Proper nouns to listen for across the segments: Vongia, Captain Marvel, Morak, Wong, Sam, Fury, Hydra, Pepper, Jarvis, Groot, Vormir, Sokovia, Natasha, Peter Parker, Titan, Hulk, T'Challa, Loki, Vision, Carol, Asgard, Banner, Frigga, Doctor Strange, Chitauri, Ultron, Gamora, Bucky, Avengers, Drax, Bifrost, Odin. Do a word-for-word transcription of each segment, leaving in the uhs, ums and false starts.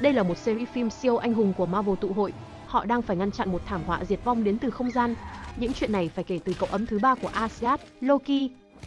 Đây là một series phim siêu anh hùng của Marvel tụ hội. Họ đang phải ngăn chặn một thảm họa diệt vong đến từ không gian. Những chuyện này phải kể từ cậu ấm thứ ba của Asgard, Loki.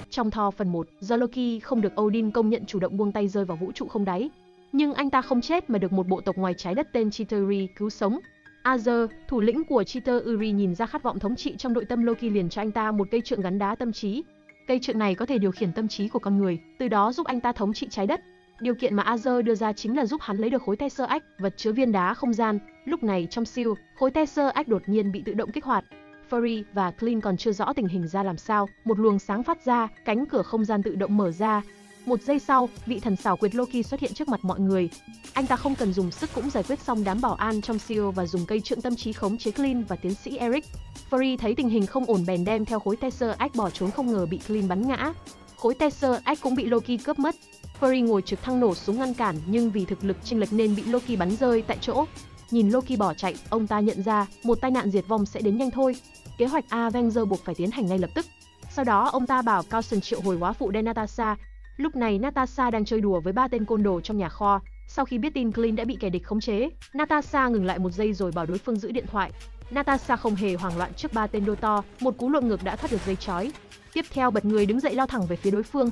Trong Thor phần một, do Loki không được Odin công nhận chủ động buông tay rơi vào vũ trụ không đáy. Nhưng anh ta không chết mà được một bộ tộc ngoài trái đất tên Chitauri cứu sống. Azur, thủ lĩnh của Chitauri nhìn ra khát vọng thống trị trong nội tâm Loki liền cho anh ta một cây trượng gắn đá tâm trí. Cây trượng này có thể điều khiển tâm trí của con người, từ đó giúp anh ta thống trị trái đất. Điều kiện mà Azur đưa ra chính là giúp hắn lấy được khối Tesseract, vật chứa viên đá không gian. Lúc này trong S H I E L D, khối Tesseract đột nhiên bị tự động kích hoạt. Fury và Clint còn chưa rõ tình hình ra làm sao, một luồng sáng phát ra, cánh cửa không gian tự động mở ra. Một giây sau, vị thần xảo quyệt Loki xuất hiện trước mặt mọi người. Anh ta không cần dùng sức cũng giải quyết xong đám bảo an trong S H I E L D và dùng cây trượng tâm trí khống chế Clint và tiến sĩ Eric. Fury thấy tình hình không ổn bèn đem theo khối Tesseract bỏ trốn, không ngờ bị Clint bắn ngã. Khối Tesseract cũng bị Loki cướp mất. Fury ngồi trực thăng nổ súng ngăn cản nhưng vì thực lực chênh lệch nên bị Loki bắn rơi tại chỗ. Nhìn Loki bỏ chạy, ông ta nhận ra một tai nạn diệt vong sẽ đến nhanh thôi. Kế hoạch Avengers buộc phải tiến hành ngay lập tức. Sau đó ông ta bảo Coulson triệu hồi hóa phụ đen Natasha. Lúc này Natasha đang chơi đùa với ba tên côn đồ trong nhà kho. Sau khi biết tin Clint đã bị kẻ địch khống chế, Natasha ngừng lại một giây rồi bảo đối phương giữ điện thoại. Natasha không hề hoảng loạn trước ba tên đô to, một cú lộn ngược đã thoát được dây trói. Tiếp theo bật người đứng dậy lao thẳng về phía đối phương.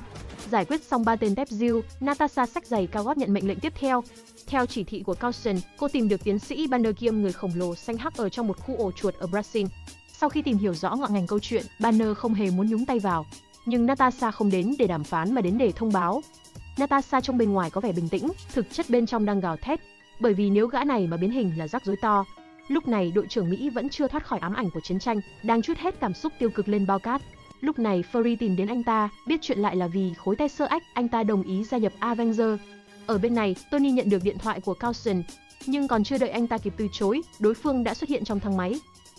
Giải quyết xong ba tên tép diêu, Natasha xách giày cao gót nhận mệnh lệnh tiếp theo. Theo chỉ thị của Coulson, cô tìm được tiến sĩ Banner kiêm người khổng lồ xanh hắc ở trong một khu ổ chuột ở Brazil. Sau khi tìm hiểu rõ ngọn ngành câu chuyện, Banner không hề muốn nhúng tay vào. Nhưng Natasha không đến để đàm phán mà đến để thông báo. Natasha trong bên ngoài có vẻ bình tĩnh, thực chất bên trong đang gào thét. Bởi vì nếu gã này mà biến hình là rắc rối to. Lúc này đội trưởng Mỹ vẫn chưa thoát khỏi ám ảnh của chiến tranh, đang trút hết cảm xúc tiêu cực lên bao cát. Lúc này Fury tìm đến anh ta, biết chuyện lại là vì khối Tesseract, anh ta đồng ý gia nhập Avengers. Ở bên này, Tony nhận được điện thoại của Coulson, nhưng còn chưa đợi anh ta kịp từ chối, đối phương đã xuất hiện trong thang máy.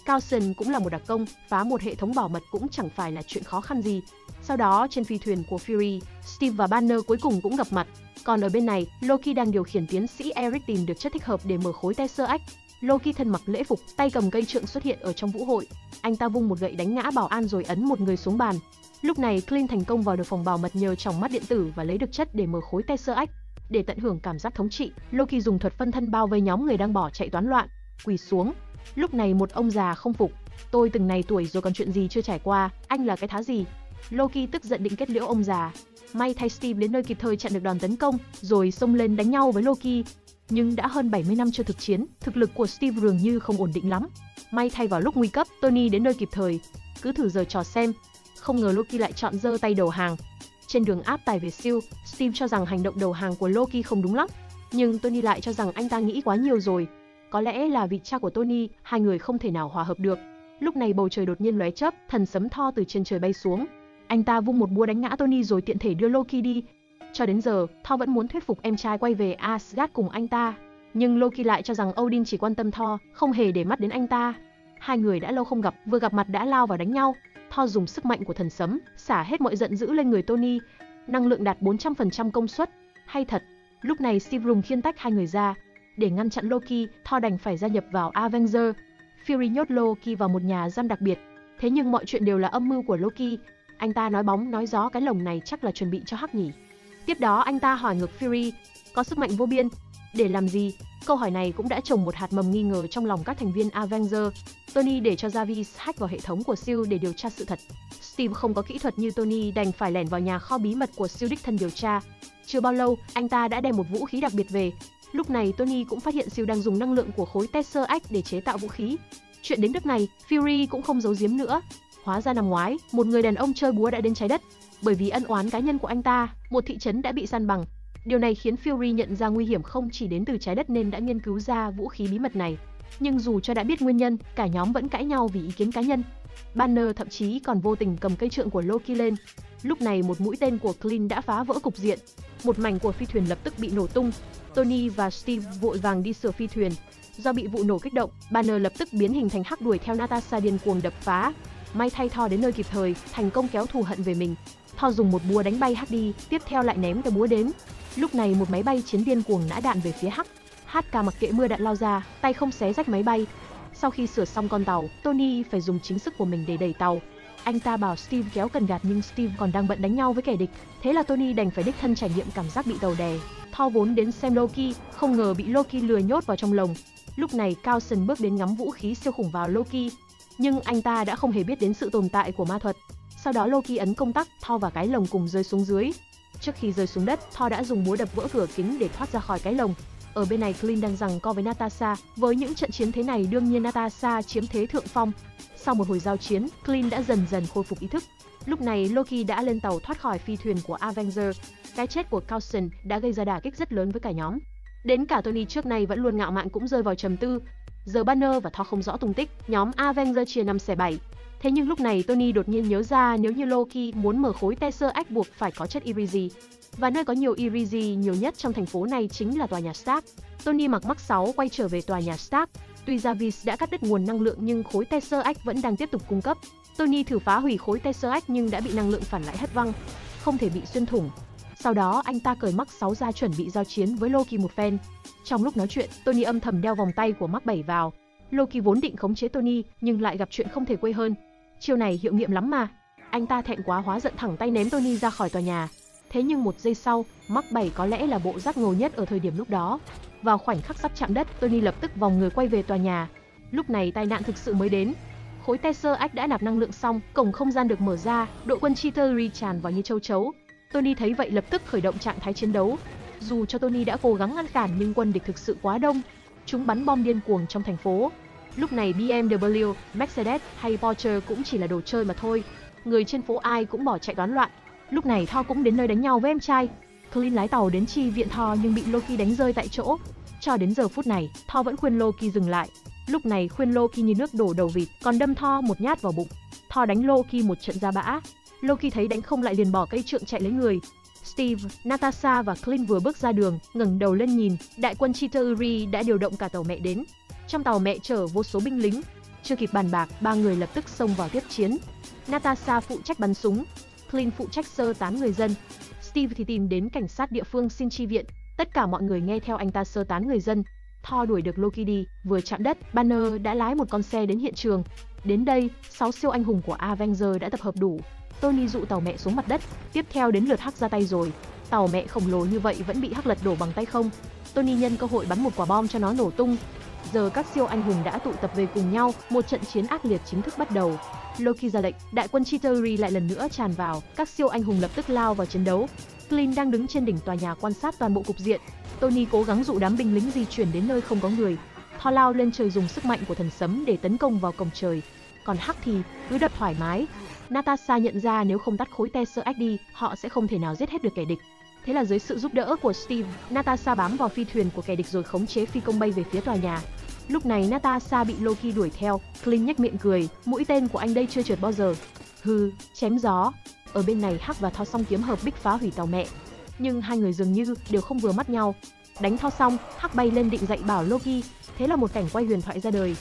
Coulson cũng là một đặc công, phá một hệ thống bảo mật cũng chẳng phải là chuyện khó khăn gì. Sau đó trên phi thuyền của Fury, Steve và Banner cuối cùng cũng gặp mặt. Còn ở bên này, Loki đang điều khiển tiến sĩ Eric tìm được chất thích hợp để mở khối Tesseract. Loki thân mặc lễ phục, tay cầm cây trượng xuất hiện ở trong vũ hội. Anh ta vung một gậy đánh ngã bảo an rồi ấn một người xuống bàn. Lúc này Clint thành công vào được phòng bảo mật nhờ tròng mắt điện tử và lấy được chất để mở khối Tesseract. Để tận hưởng cảm giác thống trị, Loki dùng thuật phân thân bao vây nhóm người đang bỏ chạy toán loạn, quỳ xuống. Lúc này một ông già không phục, tôi từng này tuổi rồi còn chuyện gì chưa trải qua, anh là cái thá gì? Loki tức giận định kết liễu ông già. May thay Steve đến nơi kịp thời chặn được đòn tấn công, rồi xông lên đánh nhau với Loki. Nhưng đã hơn bảy mươi năm chưa thực chiến, thực lực của Steve dường như không ổn định lắm. May thay vào lúc nguy cấp, Tony đến nơi kịp thời. Cứ thử giở trò xem. Không ngờ Loki lại chọn giơ tay đầu hàng. Trên đường áp tải về S H I E L D, Steve cho rằng hành động đầu hàng của Loki không đúng lắm. Nhưng Tony lại cho rằng anh ta nghĩ quá nhiều rồi. Có lẽ là vị cha của Tony, hai người không thể nào hòa hợp được. Lúc này bầu trời đột nhiên lóe chớp, thần sấm Thor từ trên trời bay xuống. Anh ta vung một búa đánh ngã Tony rồi tiện thể đưa Loki đi. Cho đến giờ, Thor vẫn muốn thuyết phục em trai quay về Asgard cùng anh ta. Nhưng Loki lại cho rằng Odin chỉ quan tâm Thor, không hề để mắt đến anh ta. Hai người đã lâu không gặp, vừa gặp mặt đã lao vào đánh nhau. Thor dùng sức mạnh của thần sấm, xả hết mọi giận dữ lên người Tony. Năng lượng đạt bốn trăm phần trăm công suất. Hay thật, lúc này Steve dùng khiên tách hai người ra. Để ngăn chặn Loki, Thor đành phải gia nhập vào Avengers. Fury nhốt Loki vào một nhà giam đặc biệt. Thế nhưng mọi chuyện đều là âm mưu của Loki. Anh ta nói bóng nói gió cái lồng này chắc là chuẩn bị cho Hắc nhỉ. Tiếp đó anh ta hỏi ngược Fury, có sức mạnh vô biên, để làm gì? Câu hỏi này cũng đã trồng một hạt mầm nghi ngờ trong lòng các thành viên Avengers. Tony để cho Jarvis hack vào hệ thống của S H I E L D để điều tra sự thật. Steve không có kỹ thuật như Tony đành phải lẻn vào nhà kho bí mật của S H I E L D đích thân điều tra. Chưa bao lâu, anh ta đã đem một vũ khí đặc biệt về. Lúc này Tony cũng phát hiện S H I E L D đang dùng năng lượng của khối Tesseract để chế tạo vũ khí. Chuyện đến nước này, Fury cũng không giấu giếm nữa. Hóa ra năm ngoái, một người đàn ông chơi búa đã đến trái đất. Bởi vì ân oán cá nhân của anh ta, một thị trấn đã bị san bằng. Điều này khiến Fury nhận ra nguy hiểm không chỉ đến từ trái đất nên đã nghiên cứu ra vũ khí bí mật này. Nhưng dù cho đã biết nguyên nhân, cả nhóm vẫn cãi nhau vì ý kiến cá nhân. Banner thậm chí còn vô tình cầm cây trượng của Loki lên. Lúc này một mũi tên của Clint đã phá vỡ cục diện. Một mảnh của phi thuyền lập tức bị nổ tung. Tony và Steve vội vàng đi sửa phi thuyền. Do bị vụ nổ kích động, Banner lập tức biến hình thành hắc đuổi theo Natasha điên cuồng đập phá. May thay Thor đến nơi kịp thời, thành công kéo thù hận về mình. Thor dùng một búa đánh bay Hắc đi, tiếp theo lại ném cái búa đến. Lúc này một máy bay chiến điên cuồng nã đạn về phía Hắc. hát ca mặc kệ mưa đạn lao ra, tay không xé rách máy bay. Sau khi sửa xong con tàu, Tony phải dùng chính sức của mình để đẩy tàu. Anh ta bảo Steve kéo cần gạt nhưng Steve còn đang bận đánh nhau với kẻ địch. Thế là Tony đành phải đích thân trải nghiệm cảm giác bị tàu đè. Thor vốn đến xem Loki, không ngờ bị Loki lừa nhốt vào trong lồng. Lúc này Coulson bước đến ngắm vũ khí siêu khủng vào Loki, nhưng anh ta đã không hề biết đến sự tồn tại của ma thuật. Sau đó Loki ấn công tắc, Thor và cái lồng cùng rơi xuống dưới. Trước khi rơi xuống đất, Thor đã dùng búa đập vỡ cửa kính để thoát ra khỏi cái lồng. Ở bên này Clint đang giằng co với Natasha, với những trận chiến thế này đương nhiên Natasha chiếm thế thượng phong. Sau một hồi giao chiến, Clint đã dần dần khôi phục ý thức. Lúc này Loki đã lên tàu thoát khỏi phi thuyền của Avengers. Cái chết của Coulson đã gây ra đả kích rất lớn với cả nhóm. Đến cả Tony trước này vẫn luôn ngạo mạn cũng rơi vào trầm tư. Giờ Banner và Thor không rõ tung tích, nhóm Avengers chia năm xẻ bảy. Thế nhưng lúc này Tony đột nhiên nhớ ra nếu như Loki muốn mở khối Tesseract buộc phải có chất Irisi. Và nơi có nhiều Irisi nhiều nhất trong thành phố này chính là tòa nhà Stark. Tony mặc mắc sáu quay trở về tòa nhà Stark. Tuy Jarvis đã cắt đứt nguồn năng lượng nhưng khối Tesseract vẫn đang tiếp tục cung cấp. Tony thử phá hủy khối Tesseract nhưng đã bị năng lượng phản lại hất văng, không thể bị xuyên thủng. Sau đó anh ta cởi mắc sáu ra chuẩn bị giao chiến với Loki một phen. Trong lúc nói chuyện, Tony âm thầm đeo vòng tay của mắc bảy vào. Loki vốn định khống chế Tony nhưng lại gặp chuyện không thể quê hơn. Chiêu này hiệu nghiệm lắm mà. Anh ta thẹn quá hóa giận thẳng tay ném Tony ra khỏi tòa nhà. Thế nhưng một giây sau, mắc bảy có lẽ là bộ rác ngầu nhất ở thời điểm lúc đó. Vào khoảnh khắc sắp chạm đất, Tony lập tức vòng người quay về tòa nhà. Lúc này tai nạn thực sự mới đến. Khối Tesseract đã nạp năng lượng xong, cổng không gian được mở ra, đội quân Chitauri tràn vào như châu chấu. Tony thấy vậy lập tức khởi động trạng thái chiến đấu. Dù cho Tony đã cố gắng ngăn cản nhưng quân địch thực sự quá đông. Chúng bắn bom điên cuồng trong thành phố. Lúc này B M W, Mercedes hay Porsche cũng chỉ là đồ chơi mà thôi. Người trên phố ai cũng bỏ chạy toán loạn. Lúc này Thor cũng đến nơi đánh nhau với em trai. Clint lái tàu đến chi viện Thor nhưng bị Loki đánh rơi tại chỗ. Cho đến giờ phút này, Thor vẫn khuyên Loki dừng lại. Lúc này khuyên Loki như nước đổ đầu vịt, còn đâm Thor một nhát vào bụng. Thor đánh Loki một trận ra bã. Loki thấy đánh không lại liền bỏ cây trượng chạy lấy người. Steve, Natasha và Clint vừa bước ra đường, ngẩng đầu lên nhìn, đại quân Chitauri đã điều động cả tàu mẹ đến. Trong tàu mẹ chở vô số binh lính. Chưa kịp bàn bạc, ba người lập tức xông vào tiếp chiến. Natasha phụ trách bắn súng, Clint phụ trách sơ tán người dân, Steve thì tìm đến cảnh sát địa phương xin chi viện. Tất cả mọi người nghe theo anh ta sơ tán người dân. Thor đuổi được Loki đi, vừa chạm đất, Banner đã lái một con xe đến hiện trường. Đến đây, sáu siêu anh hùng của Avengers đã tập hợp đủ. Tony dụ tàu mẹ xuống mặt đất, tiếp theo đến lượt Hắc ra tay rồi. Tàu mẹ khổng lồ như vậy vẫn bị Hắc lật đổ bằng tay không. Tony nhân cơ hội bắn một quả bom cho nó nổ tung. Giờ các siêu anh hùng đã tụ tập về cùng nhau, một trận chiến ác liệt chính thức bắt đầu. Loki ra lệnh, đại quân Chitauri lại lần nữa tràn vào, các siêu anh hùng lập tức lao vào chiến đấu. Clint đang đứng trên đỉnh tòa nhà quan sát toàn bộ cục diện. Tony cố gắng dụ đám binh lính di chuyển đến nơi không có người. Thor lao lên trời dùng sức mạnh của thần sấm để tấn công vào cổng trời. Còn Hắc thì cứ đập thoải mái. Natasha nhận ra nếu không tắt khối Tesseract đi, họ sẽ không thể nào giết hết được kẻ địch. Thế là dưới sự giúp đỡ của Steve, Natasha bám vào phi thuyền của kẻ địch rồi khống chế phi công bay về phía tòa nhà. Lúc này Natasha bị Loki đuổi theo, Clint nhếch miệng cười, mũi tên của anh đây chưa trượt bao giờ. Hừ, chém gió. Ở bên này Hắc và Thor song kiếm hợp bích phá hủy tàu mẹ. Nhưng hai người dường như đều không vừa mắt nhau. Đánh Thor xong, Hắc bay lên định dạy bảo Loki, thế là một cảnh quay huyền thoại ra đời.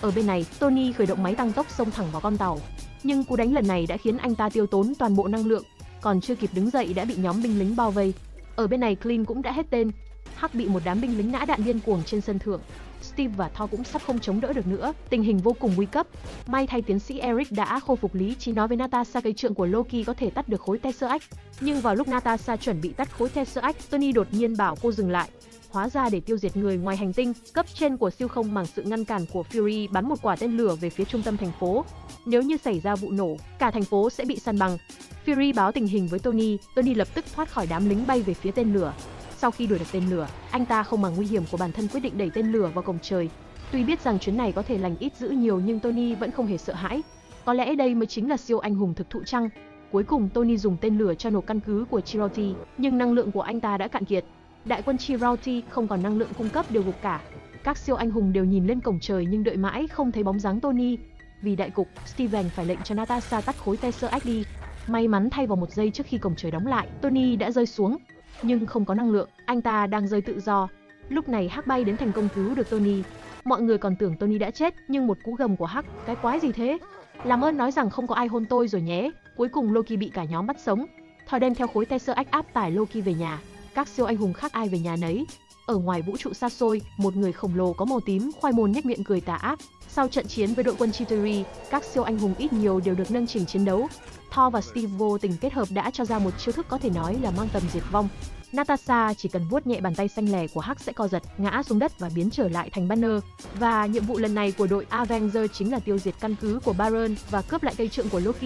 Ở bên này, Tony khởi động máy tăng tốc xông thẳng vào con tàu. Nhưng cú đánh lần này đã khiến anh ta tiêu tốn toàn bộ năng lượng, còn chưa kịp đứng dậy đã bị nhóm binh lính bao vây. Ở bên này Clint cũng đã hết tên. Hắc bị một đám binh lính nã đạn điên cuồng trên sân thượng. Steve và Thor cũng sắp không chống đỡ được nữa, tình hình vô cùng nguy cấp. May thay tiến sĩ Eric đã khôi phục lý trí nói với Natasha cây trượng của Loki có thể tắt được khối Tesseract. Nhưng vào lúc Natasha chuẩn bị tắt khối Tesseract, Tony đột nhiên bảo cô dừng lại. Hóa ra để tiêu diệt người ngoài hành tinh, cấp trên của siêu không bằng sự ngăn cản của Fury bắn một quả tên lửa về phía trung tâm thành phố. Nếu như xảy ra vụ nổ, cả thành phố sẽ bị san bằng. Fury báo tình hình với Tony, Tony lập tức thoát khỏi đám lính bay về phía tên lửa. Sau khi đuổi được tên lửa, anh ta không màng nguy hiểm của bản thân quyết định đẩy tên lửa vào cổng trời. Tuy biết rằng chuyến này có thể lành ít dữ nhiều nhưng Tony vẫn không hề sợ hãi. Có lẽ đây mới chính là siêu anh hùng thực thụ chăng? Cuối cùng Tony dùng tên lửa cho nổ căn cứ của Chitauri, nhưng năng lượng của anh ta đã cạn kiệt. Đại quân Chitauri không còn năng lượng cung cấp đều gục cả. Các siêu anh hùng đều nhìn lên cổng trời nhưng đợi mãi không thấy bóng dáng Tony. Vì đại cục, Steven phải lệnh cho Natasha tắt khối Tesseract đi. May mắn thay vào một giây trước khi cổng trời đóng lại, Tony đã rơi xuống. Nhưng không có năng lượng, anh ta đang rơi tự do. Lúc này Hắc bay đến thành công cứu được Tony. Mọi người còn tưởng Tony đã chết, nhưng một cú gầm của Hắc, cái quái gì thế? Làm ơn nói rằng không có ai hôn tôi rồi nhé. Cuối cùng Loki bị cả nhóm bắt sống. Thor đem theo khối Tesseract áp tải Loki về nhà. Các siêu anh hùng khác ai về nhà nấy. Ở ngoài vũ trụ xa xôi, một người khổng lồ có màu tím khoai môn nhếch miệng cười tà ác. Sau trận chiến với đội quân Chitauri, các siêu anh hùng ít nhiều đều được nâng trình chiến đấu. Thor và Steve vô tình kết hợp đã cho ra một chiêu thức có thể nói là mang tầm diệt vong. Natasha chỉ cần vuốt nhẹ bàn tay xanh lẻ của Hulk sẽ co giật, ngã xuống đất và biến trở lại thành Banner. Và nhiệm vụ lần này của đội Avengers chính là tiêu diệt căn cứ của Baron và cướp lại cây trượng của Loki.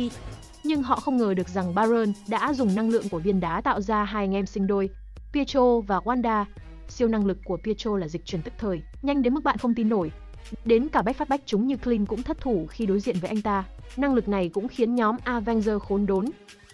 Nhưng họ không ngờ được rằng Baron đã dùng năng lượng của viên đá tạo ra hai anh em sinh đôi, Pietro và Wanda. Siêu năng lực của Pietro là dịch chuyển tức thời, nhanh đến mức bạn không tin nổi. Đến cả bách phát bách trúng như Clint cũng thất thủ khi đối diện với anh ta. Năng lực này cũng khiến nhóm Avengers khốn đốn.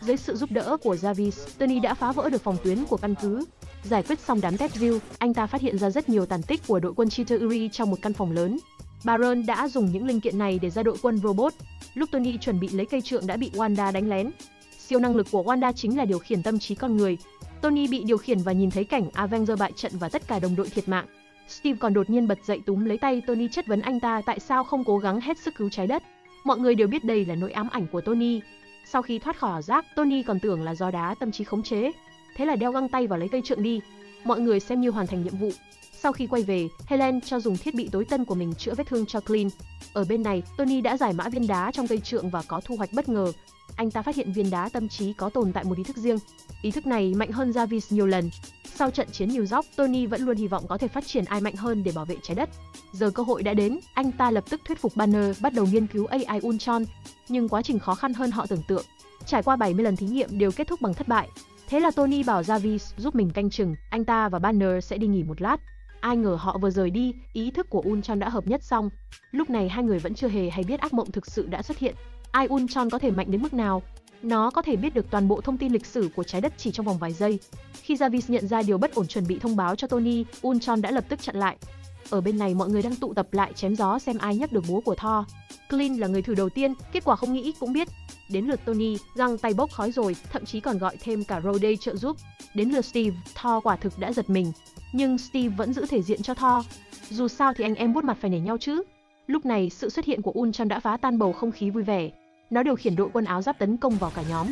Dưới sự giúp đỡ của Jarvis, Tony đã phá vỡ được phòng tuyến của căn cứ. Giải quyết xong đám test view, anh ta phát hiện ra rất nhiều tàn tích của đội quân Chitauri trong một căn phòng lớn. Baron đã dùng những linh kiện này để ra đội quân robot. Lúc Tony chuẩn bị lấy cây trượng đã bị Wanda đánh lén. Siêu năng lực của Wanda chính là điều khiển tâm trí con người. Tony bị điều khiển và nhìn thấy cảnh Avengers bại trận và tất cả đồng đội thiệt mạng. Steve còn đột nhiên bật dậy túm lấy tay Tony chất vấn anh ta tại sao không cố gắng hết sức cứu trái đất. Mọi người đều biết đây là nỗi ám ảnh của Tony. Sau khi thoát khỏi ảo giác, Tony còn tưởng là do đá tâm trí khống chế. Thế là đeo găng tay vào lấy cây trượng đi. Mọi người xem như hoàn thành nhiệm vụ. Sau khi quay về, Helen cho dùng thiết bị tối tân của mình chữa vết thương cho Clint. Ở bên này, Tony đã giải mã viên đá trong cây trượng và có thu hoạch bất ngờ. Anh ta phát hiện viên đá tâm trí có tồn tại một ý thức riêng. Ý thức này mạnh hơn Jarvis nhiều lần. Sau trận chiến New York, Tony vẫn luôn hy vọng có thể phát triển ai mạnh hơn để bảo vệ trái đất. Giờ cơ hội đã đến, anh ta lập tức thuyết phục Banner bắt đầu nghiên cứu a i Ultron. Nhưng quá trình khó khăn hơn họ tưởng tượng. Trải qua bảy mươi lần thí nghiệm đều kết thúc bằng thất bại. Thế là Tony bảo Jarvis giúp mình canh chừng, anh ta và Banner sẽ đi nghỉ một lát. Ai ngờ họ vừa rời đi, ý thức của Ultron đã hợp nhất xong. Lúc này hai người vẫn chưa hề hay biết ác mộng thực sự đã xuất hiện. a i Ultron có thể mạnh đến mức nào? Nó có thể biết được toàn bộ thông tin lịch sử của trái đất chỉ trong vòng vài giây. Khi Jarvis nhận ra điều bất ổn chuẩn bị thông báo cho Tony, Ultron đã lập tức chặn lại. Ở bên này mọi người đang tụ tập lại chém gió xem ai nhắc được bố của Thor. Clint là người thử đầu tiên, kết quả không nghĩ cũng biết. Đến lượt Tony, găng tay bốc khói rồi, thậm chí còn gọi thêm cả Rhodey trợ giúp. Đến lượt Steve, Thor quả thực đã giật mình. Nhưng Steve vẫn giữ thể diện cho Thor. Dù sao thì anh em buốt mặt phải nể nhau chứ. Lúc này sự xuất hiện của Ultron đã phá tan bầu không khí vui vẻ. Nó điều khiển đội quân áo giáp tấn công vào cả nhóm.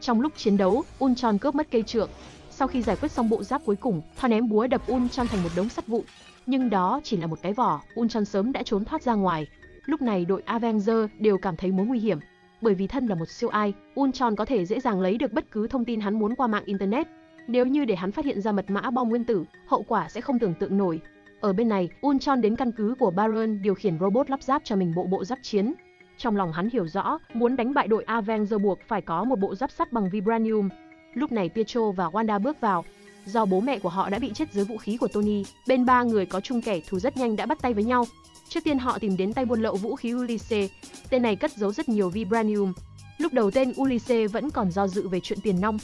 Trong lúc chiến đấu, Ultron cướp mất cây trượng. Sau khi giải quyết xong bộ giáp cuối cùng, Thor ném búa đập Ultron thành một đống sắt vụn. Nhưng đó chỉ là một cái vỏ, Ultron sớm đã trốn thoát ra ngoài. Lúc này đội Avengers đều cảm thấy mối nguy hiểm. Bởi vì thân là một siêu a i, Ultron có thể dễ dàng lấy được bất cứ thông tin hắn muốn qua mạng Internet. Nếu như để hắn phát hiện ra mật mã bom nguyên tử, hậu quả sẽ không tưởng tượng nổi. Ở bên này, Ultron đến căn cứ của Baron điều khiển robot lắp ráp cho mình bộ bộ giáp chiến. Trong lòng hắn hiểu rõ, muốn đánh bại đội Avengers buộc phải có một bộ giáp sắt bằng vibranium. Lúc này Pietro và Wanda bước vào. Do bố mẹ của họ đã bị chết dưới vũ khí của Tony, bên ba người có chung kẻ thù rất nhanh đã bắt tay với nhau. Trước tiên họ tìm đến tay buôn lậu vũ khí Ulysses, tên này cất giấu rất nhiều vibranium. Lúc đầu tên Ulysses vẫn còn do dự về chuyện tiền nong.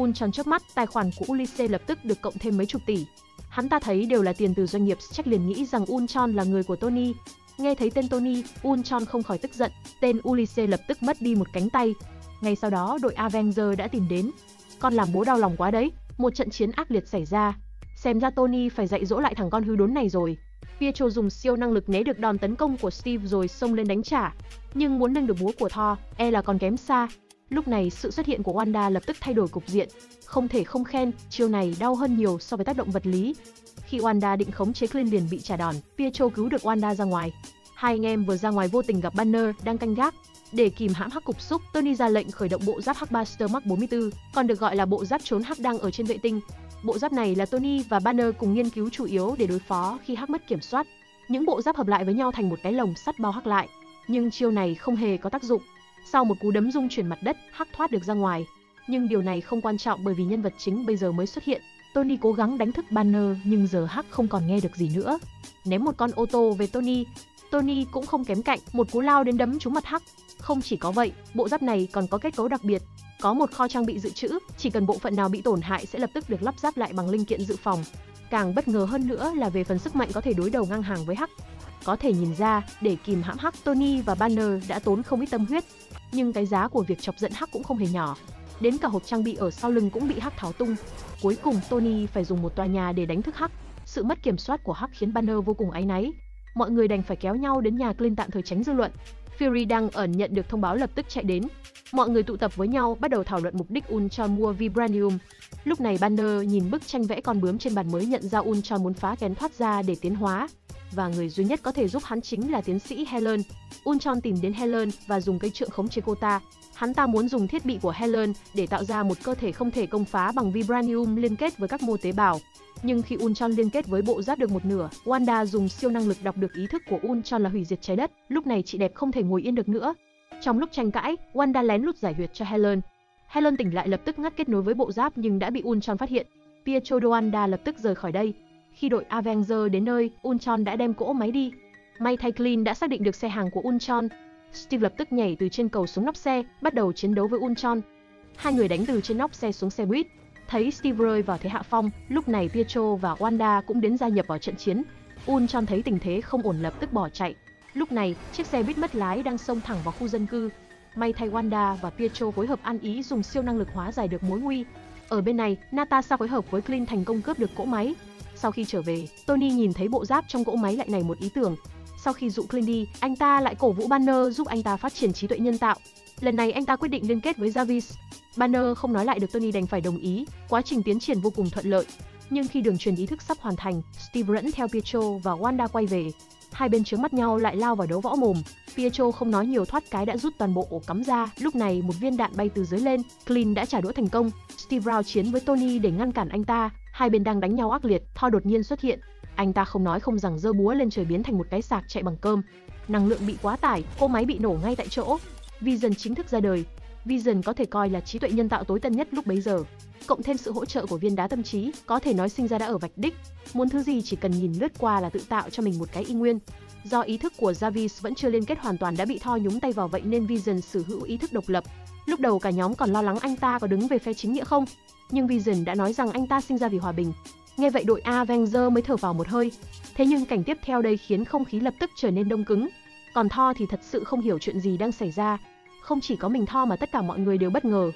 Ultron chớp mắt, tài khoản của Ulysses lập tức được cộng thêm mấy chục tỷ. Hắn ta thấy đều là tiền từ doanh nghiệp, chắc liền nghĩ rằng Ultron là người của Tony. Nghe thấy tên Tony, Ultron không khỏi tức giận, tên Ulysses lập tức mất đi một cánh tay. Ngay sau đó đội Avengers đã tìm đến. Con làm bố đau lòng quá đấy, một trận chiến ác liệt xảy ra. Xem ra Tony phải dạy dỗ lại thằng con hư đốn này rồi. Pietro dùng siêu năng lực né được đòn tấn công của Steve rồi xông lên đánh trả. Nhưng muốn nâng được búa của Thor, e là còn kém xa. Lúc này sự xuất hiện của Wanda lập tức thay đổi cục diện. Không thể không khen, chiêu này đau hơn nhiều so với tác động vật lý. Khi Wanda định khống chế Clint liền bị trả đòn, Pietro cứu được Wanda ra ngoài. Hai anh em vừa ra ngoài vô tình gặp Banner đang canh gác. Để kìm hãm Hắc cục xúc, Tony ra lệnh khởi động bộ giáp Hắc Buster Mark bốn mươi tư, còn được gọi là bộ giáp trốn Hắc đang ở trên vệ tinh. Bộ giáp này là Tony và Banner cùng nghiên cứu chủ yếu để đối phó khi Hắc mất kiểm soát. Những bộ giáp hợp lại với nhau thành một cái lồng sắt bao Hắc lại. Nhưng chiêu này không hề có tác dụng. Sau một cú đấm rung chuyển mặt đất, Hắc thoát được ra ngoài. Nhưng điều này không quan trọng bởi vì nhân vật chính bây giờ mới xuất hiện. Tony cố gắng đánh thức Banner nhưng giờ Hắc không còn nghe được gì nữa. Ném một con ô tô về Tony. Tony cũng không kém cạnh, một cú lao đến đấm trúng mặt Hắc. Không chỉ có vậy, bộ giáp này còn có kết cấu đặc biệt. Có một kho trang bị dự trữ, chỉ cần bộ phận nào bị tổn hại sẽ lập tức được lắp ráp lại bằng linh kiện dự phòng. Càng bất ngờ hơn nữa là về phần sức mạnh có thể đối đầu ngang hàng với Hắc. Có thể nhìn ra, để kìm hãm Hắc, Tony và Banner đã tốn không ít tâm huyết. Nhưng cái giá của việc chọc giận Hắc cũng không hề nhỏ. Đến cả hộp trang bị ở sau lưng cũng bị Hắc tháo tung. Cuối cùng Tony phải dùng một tòa nhà để đánh thức Hắc. Sự mất kiểm soát của Hắc khiến Banner vô cùng áy náy. Mọi người đành phải kéo nhau đến nhà Clint tạm thời tránh dư luận. Fury đang ẩn nhận được thông báo lập tức chạy đến. Mọi người tụ tập với nhau bắt đầu thảo luận mục đích Ultron mua vibranium. Lúc này Banner nhìn bức tranh vẽ con bướm trên bàn mới nhận ra Ultron muốn phá kén thoát ra để tiến hóa. và người duy nhất có thể giúp hắn chính là tiến sĩ Helen. Ultron tìm đến Helen và dùng cây trượng khống chế cô ta. Hắn ta muốn dùng thiết bị của Helen để tạo ra một cơ thể không thể công phá bằng vibranium liên kết với các mô tế bào. Nhưng khi Ultron liên kết với bộ giáp được một nửa, Wanda dùng siêu năng lực đọc được ý thức của Ultron là hủy diệt trái đất. Lúc này chị đẹp không thể ngồi yên được nữa. Trong lúc tranh cãi, Wanda lén lút giải huyệt cho Helen. Helen tỉnh lại lập tức ngắt kết nối với bộ giáp nhưng đã bị Ultron phát hiện. Pietro và Wanda lập tức rời khỏi đây. Khi đội Avengers đến nơi, Ultron đã đem cỗ máy đi. May thay Clint đã xác định được xe hàng của Ultron. Steve lập tức nhảy từ trên cầu xuống nóc xe, bắt đầu chiến đấu với Ultron. Hai người đánh từ trên nóc xe xuống xe buýt. Thấy Steve rơi vào thế hạ phong, lúc này Pietro và Wanda cũng đến gia nhập vào trận chiến. Ultron thấy tình thế không ổn lập tức bỏ chạy. Lúc này, chiếc xe buýt mất lái đang xông thẳng vào khu dân cư. May thay Wanda và Pietro phối hợp ăn ý dùng siêu năng lực hóa giải được mối nguy. Ở bên này, Natasha phối hợp với Clint thành công cướp được cỗ máy. Sau khi trở về, Tony nhìn thấy bộ giáp trong cỗ máy lại nảy một ý tưởng. Sau khi dụ Clint đi, anh ta lại cổ vũ Banner giúp anh ta phát triển trí tuệ nhân tạo. Lần này anh ta quyết định liên kết với Jarvis. Banner không nói lại được Tony đành phải đồng ý, quá trình tiến triển vô cùng thuận lợi. Nhưng khi đường truyền ý thức sắp hoàn thành, Steve dẫn theo Pietro và Wanda quay về. Hai bên chướng mắt nhau lại lao vào đấu võ mồm. Pietro không nói nhiều thoát cái đã rút toàn bộ ổ cắm ra. Lúc này một viên đạn bay từ dưới lên, Clint đã trả đũa thành công. Steve rao chiến với Tony để ngăn cản anh ta. Hai bên đang đánh nhau ác liệt, Thor đột nhiên xuất hiện. Anh ta không nói không rằng giơ búa lên trời biến thành một cái sạc chạy bằng cơm. Năng lượng bị quá tải, cỗ máy bị nổ ngay tại chỗ. Vision chính thức ra đời. Vision có thể coi là trí tuệ nhân tạo tối tân nhất lúc bấy giờ. Cộng thêm sự hỗ trợ của viên đá tâm trí, có thể nói sinh ra đã ở vạch đích. Muốn thứ gì chỉ cần nhìn lướt qua là tự tạo cho mình một cái y nguyên. Do ý thức của Jarvis vẫn chưa liên kết hoàn toàn đã bị Thor nhúng tay vào vậy nên Vision sở hữu ý thức độc lập. Lúc đầu cả nhóm còn lo lắng anh ta có đứng về phe chính nghĩa không. Nhưng Vision đã nói rằng anh ta sinh ra vì hòa bình. Nghe vậy đội Avengers mới thở vào một hơi. Thế nhưng cảnh tiếp theo đây khiến không khí lập tức trở nên đông cứng. Còn Thor thì thật sự không hiểu chuyện gì đang xảy ra. Không chỉ có mình Thor mà tất cả mọi người đều bất ngờ.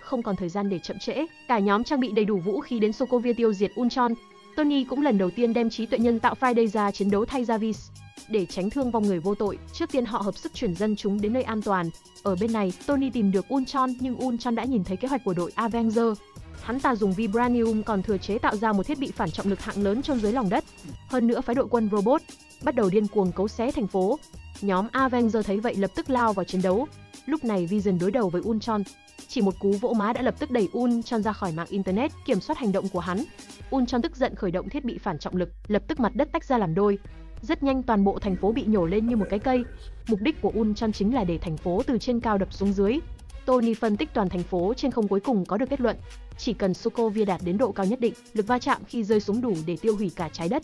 Không còn thời gian để chậm trễ, cả nhóm trang bị đầy đủ vũ khí đến Sokovia tiêu diệt Ultron. Tony cũng lần đầu tiên đem trí tuệ nhân tạo Friday ra chiến đấu thay Jarvis. Để tránh thương vong người vô tội, trước tiên họ hợp sức chuyển dân chúng đến nơi an toàn. Ở bên này, Tony tìm được Ultron nhưng Ultron đã nhìn thấy kế hoạch của đội Avengers. Hắn ta dùng vibranium còn thừa chế tạo ra một thiết bị phản trọng lực hạng lớn trong dưới lòng đất. Hơn nữa phái đội quân robot bắt đầu điên cuồng cấu xé thành phố. Nhóm Avengers thấy vậy lập tức lao vào chiến đấu. Lúc này Vision đối đầu với Ultron. Chỉ một cú vỗ má đã lập tức đẩy Ultron ra khỏi mạng internet, kiểm soát hành động của hắn. Ultron tức giận khởi động thiết bị phản trọng lực, lập tức mặt đất tách ra làm đôi. Rất nhanh toàn bộ thành phố bị nhổ lên như một cái cây. Mục đích của Ultron chính là để thành phố từ trên cao đập xuống dưới. Tony phân tích toàn thành phố trên không cuối cùng có được kết luận. Chỉ cần Sokovia đạt đến độ cao nhất định, lực va chạm khi rơi xuống đủ để tiêu hủy cả trái đất.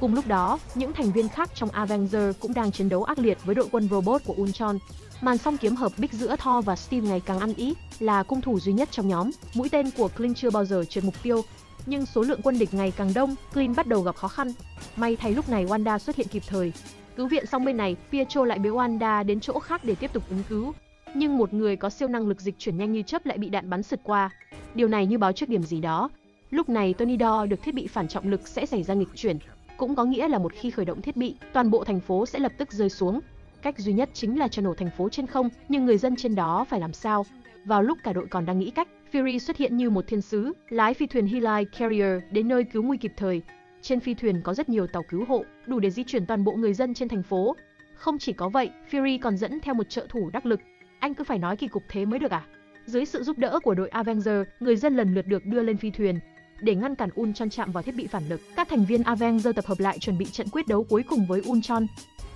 Cùng lúc đó, những thành viên khác trong Avengers cũng đang chiến đấu ác liệt với đội quân robot của Ultron. Màn song kiếm hợp bích giữa Thor và Steve ngày càng ăn ý, là cung thủ duy nhất trong nhóm. Mũi tên của Clint chưa bao giờ trượt mục tiêu. Nhưng số lượng quân địch ngày càng đông, Clint bắt đầu gặp khó khăn. May thay lúc này Wanda xuất hiện kịp thời. Cứu viện xong bên này, Pietro lại bế Wanda đến chỗ khác để tiếp tục ứng cứu. Nhưng một người có siêu năng lực dịch chuyển nhanh như chớp lại bị đạn bắn sượt qua. Điều này như báo trước điểm gì đó. Lúc này Tony đo được thiết bị phản trọng lực sẽ xảy ra nghịch chuyển. Cũng có nghĩa là một khi khởi động thiết bị, toàn bộ thành phố sẽ lập tức rơi xuống. Cách duy nhất chính là cho nổ thành phố trên không, nhưng người dân trên đó phải làm sao? Vào lúc cả đội còn đang nghĩ cách, Fury xuất hiện như một thiên sứ, lái phi thuyền Heli Carrier đến nơi cứu nguy kịp thời. Trên phi thuyền có rất nhiều tàu cứu hộ, đủ để di chuyển toàn bộ người dân trên thành phố. Không chỉ có vậy, Fury còn dẫn theo một trợ thủ đắc lực. Anh cứ phải nói kỳ cục thế mới được à? Dưới sự giúp đỡ của đội Avengers, người dân lần lượt được đưa lên phi thuyền. Để ngăn cản Ultron chạm vào thiết bị phản lực, các thành viên Avengers tập hợp lại chuẩn bị trận quyết đấu cuối cùng với Ultron.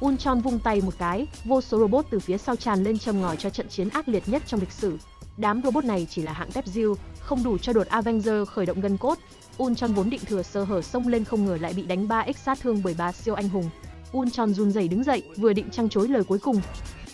Ultron vung tay một cái, vô số robot từ phía sau tràn lên châm ngòi cho trận chiến ác liệt nhất trong lịch sử. Đám robot này chỉ là hạng tép diêu, không đủ cho đột Avengers khởi động gân cốt. Ultron vốn định thừa sơ hở xông lên không ngờ lại bị đánh ba lần sát thương bởi ba siêu anh hùng. Ultron run rẩy đứng dậy, vừa định trăng chối lời cuối cùng.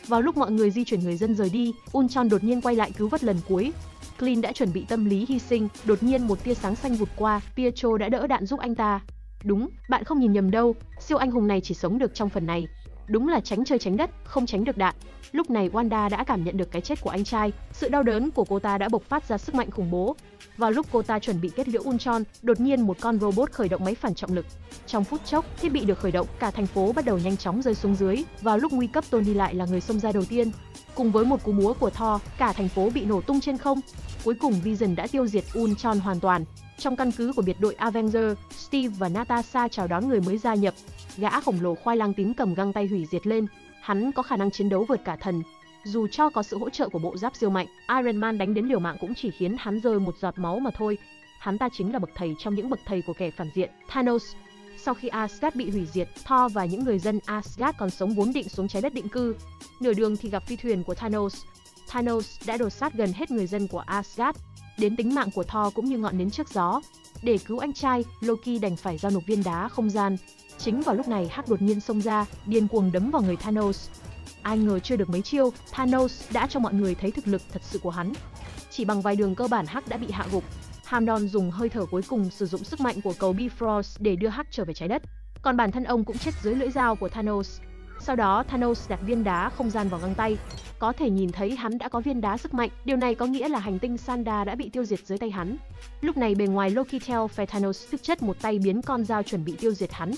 Vào lúc mọi người di chuyển người dân rời đi, Ultron đột nhiên quay lại cứu vớt lần cuối. Clint đã chuẩn bị tâm lý hy sinh, đột nhiên một tia sáng xanh vụt qua, Pietro đã đỡ đạn giúp anh ta. Đúng, bạn không nhìn nhầm đâu, siêu anh hùng này chỉ sống được trong phần này. Đúng là tránh trời tránh đất, không tránh được đạn. Lúc này Wanda đã cảm nhận được cái chết của anh trai, sự đau đớn của cô ta đã bộc phát ra sức mạnh khủng bố. Vào lúc cô ta chuẩn bị kết liễu Ultron, đột nhiên một con robot khởi động máy phản trọng lực. Trong phút chốc, thiết bị được khởi động, cả thành phố bắt đầu nhanh chóng rơi xuống dưới. Vào lúc nguy cấp, Tony lại là người xông ra đầu tiên. Cùng với một cú múa của Thor, cả thành phố bị nổ tung trên không. Cuối cùng Vision đã tiêu diệt Ultron hoàn toàn. Trong căn cứ của biệt đội Avengers, Steve và Natasha chào đón người mới gia nhập. Gã khổng lồ khoai lang tím cầm găng tay hủy diệt lên. Hắn có khả năng chiến đấu vượt cả thần. Dù cho có sự hỗ trợ của bộ giáp siêu mạnh, Iron Man đánh đến liều mạng cũng chỉ khiến hắn rơi một giọt máu mà thôi. Hắn ta chính là bậc thầy trong những bậc thầy của kẻ phản diện, Thanos. Sau khi Asgard bị hủy diệt, Thor và những người dân Asgard còn sống vốn định xuống trái đất định cư. Nửa đường thì gặp phi thuyền của Thanos. Thanos đã đổ sát gần hết người dân của Asgard. Đến tính mạng của Thor cũng như ngọn nến trước gió. Để cứu anh trai, Loki đành phải giao nộp viên đá không gian. Chính vào lúc này Hắc đột nhiên xông ra, điên cuồng đấm vào người Thanos. Ai ngờ chưa được mấy chiêu, Thanos đã cho mọi người thấy thực lực thật sự của hắn. Chỉ bằng vài đường cơ bản Hắc đã bị hạ gục. Hamdon dùng hơi thở cuối cùng sử dụng sức mạnh của cầu Bifrost để đưa Hắc trở về trái đất. Còn bản thân ông cũng chết dưới lưỡi dao của Thanos. Sau đó Thanos đặt viên đá không gian vào găng tay. Có thể nhìn thấy hắn đã có viên đá sức mạnh, điều này có nghĩa là hành tinh Sanda đã bị tiêu diệt dưới tay hắn. Lúc này bề ngoài Loki theo phe Thanos thực chất một tay biến con dao chuẩn bị tiêu diệt hắn.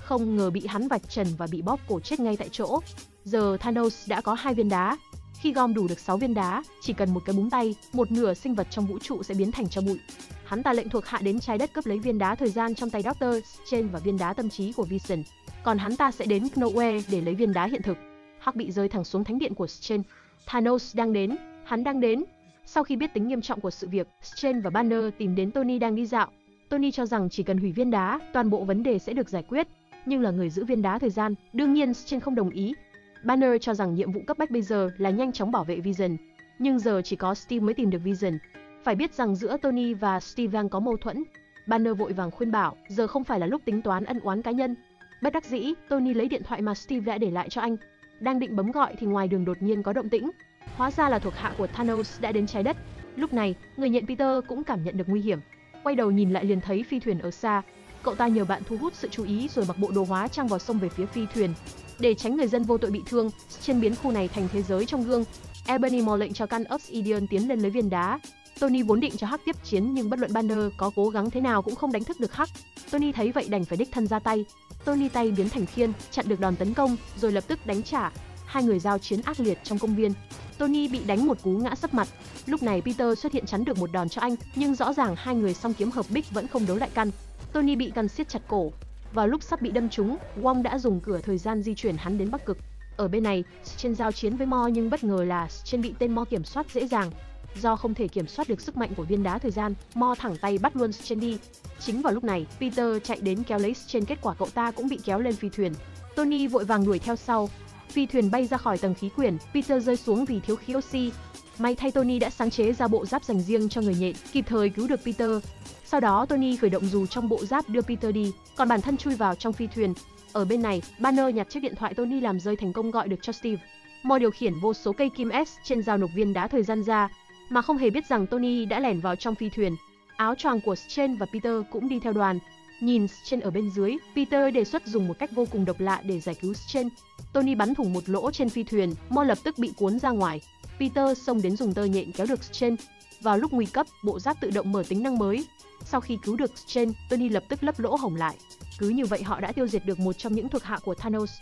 Không ngờ bị hắn vạch trần và bị bóp cổ chết ngay tại chỗ. Giờ Thanos đã có hai viên đá. Khi gom đủ được sáu viên đá, chỉ cần một cái búng tay, một nửa sinh vật trong vũ trụ sẽ biến thành tro bụi. Hắn ta lệnh thuộc hạ đến trái đất cướp lấy viên đá thời gian trong tay Doctor Strange và viên đá tâm trí của Vision. Còn hắn ta sẽ đến Nowhere để lấy viên đá hiện thực. Hắc bị rơi thẳng xuống thánh điện của Strange. Thanos đang đến, hắn đang đến. Sau khi biết tính nghiêm trọng của sự việc, Strange và Banner tìm đến Tony đang đi dạo. Tony cho rằng chỉ cần hủy viên đá, toàn bộ vấn đề sẽ được giải quyết. Nhưng là người giữ viên đá thời gian, đương nhiên Strange không đồng ý. Banner cho rằng nhiệm vụ cấp bách bây giờ là nhanh chóng bảo vệ Vision. Nhưng giờ chỉ có Steve mới tìm được Vision. Phải biết rằng giữa Tony và Steve đang có mâu thuẫn. Banner vội vàng khuyên bảo, giờ không phải là lúc tính toán ân oán cá nhân. Bất đắc dĩ, Tony lấy điện thoại mà Steve đã để lại cho anh. Đang định bấm gọi thì ngoài đường đột nhiên có động tĩnh. Hóa ra là thuộc hạ của Thanos đã đến trái đất. Lúc này, người nhện Peter cũng cảm nhận được nguy hiểm. Quay đầu nhìn lại liền thấy phi thuyền ở xa. Cậu ta nhờ bạn thu hút sự chú ý rồi mặc bộ đồ hóa trang vào xông về phía phi thuyền. Để tránh người dân vô tội bị thương, trên biến khu này thành thế giới trong gương. Ebony mò lệnh cho căn Obsidian tiến lên lấy viên đá. Tony vốn định cho Hắc tiếp chiến nhưng bất luận Banner có cố gắng thế nào cũng không đánh thức được Hắc. Tony thấy vậy đành phải đích thân ra tay. Tony tay biến thành khiên, chặn được đòn tấn công, rồi lập tức đánh trả. Hai người giao chiến ác liệt trong công viên. Tony bị đánh một cú ngã sấp mặt. Lúc này Peter xuất hiện chắn được một đòn cho anh, nhưng rõ ràng hai người song kiếm hợp bích vẫn không đấu lại căn. Tony bị căn siết chặt cổ. Vào lúc sắp bị đâm trúng, Wong đã dùng cửa thời gian di chuyển hắn đến Bắc Cực. Ở bên này, Strange giao chiến với Mo nhưng bất ngờ là Strange bị tên Mo kiểm soát dễ dàng. Do không thể kiểm soát được sức mạnh của viên đá thời gian, Mo thẳng tay bắt luôn Strange đi. Chính vào lúc này, Peter chạy đến kéo lấy Strange, kết quả cậu ta cũng bị kéo lên phi thuyền. Tony vội vàng đuổi theo sau. Phi thuyền bay ra khỏi tầng khí quyển, Peter rơi xuống vì thiếu khí oxy. May thay Tony đã sáng chế ra bộ giáp dành riêng cho người nhện, kịp thời cứu được Peter. Sau đó Tony khởi động dù trong bộ giáp đưa Peter đi, còn bản thân chui vào trong phi thuyền. Ở bên này, Banner nhặt chiếc điện thoại Tony làm rơi thành công gọi được cho Steve. Mo điều khiển vô số cây kim S trên giao nộp viên đá thời gian ra, mà không hề biết rằng Tony đã lẻn vào trong phi thuyền. Áo choàng của Strange và Peter cũng đi theo đoàn. Nhìn Strange ở bên dưới, Peter đề xuất dùng một cách vô cùng độc lạ để giải cứu Strange. Tony bắn thủng một lỗ trên phi thuyền, Mo lập tức bị cuốn ra ngoài. Peter xông đến dùng tơ nhện kéo được Strange. Vào lúc nguy cấp, bộ giáp tự động mở tính năng mới. Sau khi cứu được Strange, Tony lập tức lấp lỗ hổng lại. Cứ như vậy họ đã tiêu diệt được một trong những thuộc hạ của Thanos.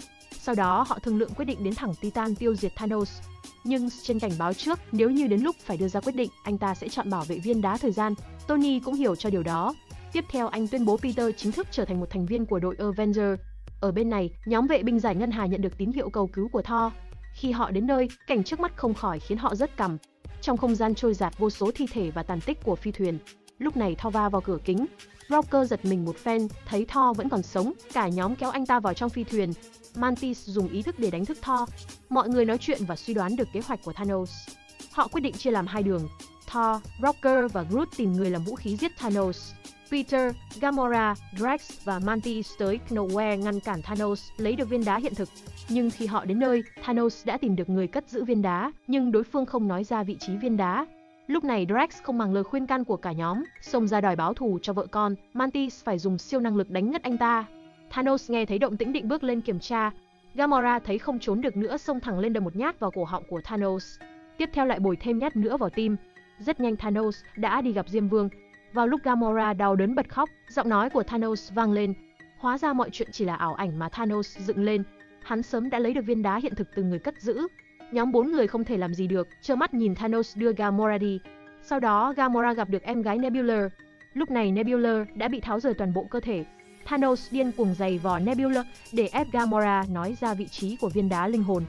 Sau đó họ thương lượng quyết định đến thẳng Titan tiêu diệt Thanos. Nhưng Strange cảnh báo trước, nếu như đến lúc phải đưa ra quyết định, anh ta sẽ chọn bảo vệ viên đá thời gian. Tony cũng hiểu cho điều đó. Tiếp theo anh tuyên bố Peter chính thức trở thành một thành viên của đội Avengers. Ở bên này, nhóm vệ binh giải ngân hà nhận được tín hiệu cầu cứu của Thor. Khi họ đến nơi, cảnh trước mắt không khỏi khiến họ rớt cằm. Trong không gian trôi dạt vô số thi thể và tàn tích của phi thuyền. Lúc này Thor va vào cửa kính. Rocker giật mình một phen, thấy Thor vẫn còn sống, cả nhóm kéo anh ta vào trong phi thuyền. Mantis dùng ý thức để đánh thức Thor. Mọi người nói chuyện và suy đoán được kế hoạch của Thanos. Họ quyết định chia làm hai đường. Thor, Rocker và Groot tìm người làm vũ khí giết Thanos. Peter, Gamora, Drax và Mantis tới Nowhere ngăn cản Thanos lấy được viên đá hiện thực. Nhưng khi họ đến nơi, Thanos đã tìm được người cất giữ viên đá, nhưng đối phương không nói ra vị trí viên đá. Lúc này Drax không màng lời khuyên can của cả nhóm, xông ra đòi báo thù cho vợ con. Mantis phải dùng siêu năng lực đánh ngất anh ta. Thanos nghe thấy động tĩnh định bước lên kiểm tra. Gamora thấy không trốn được nữa, xông thẳng lên đâm một nhát vào cổ họng của Thanos. Tiếp theo lại bồi thêm nhát nữa vào tim. Rất nhanh Thanos đã đi gặp Diêm Vương. Vào lúc Gamora đau đớn bật khóc, giọng nói của Thanos vang lên. Hóa ra mọi chuyện chỉ là ảo ảnh mà Thanos dựng lên. Hắn sớm đã lấy được viên đá hiện thực từ người cất giữ. Nhóm bốn người không thể làm gì được, trơ mắt nhìn Thanos đưa Gamora đi. Sau đó Gamora gặp được em gái Nebula. Lúc này Nebula đã bị tháo rời toàn bộ cơ thể. Thanos điên cuồng giày vò Nebula để ép Gamora nói ra vị trí của viên đá linh hồn.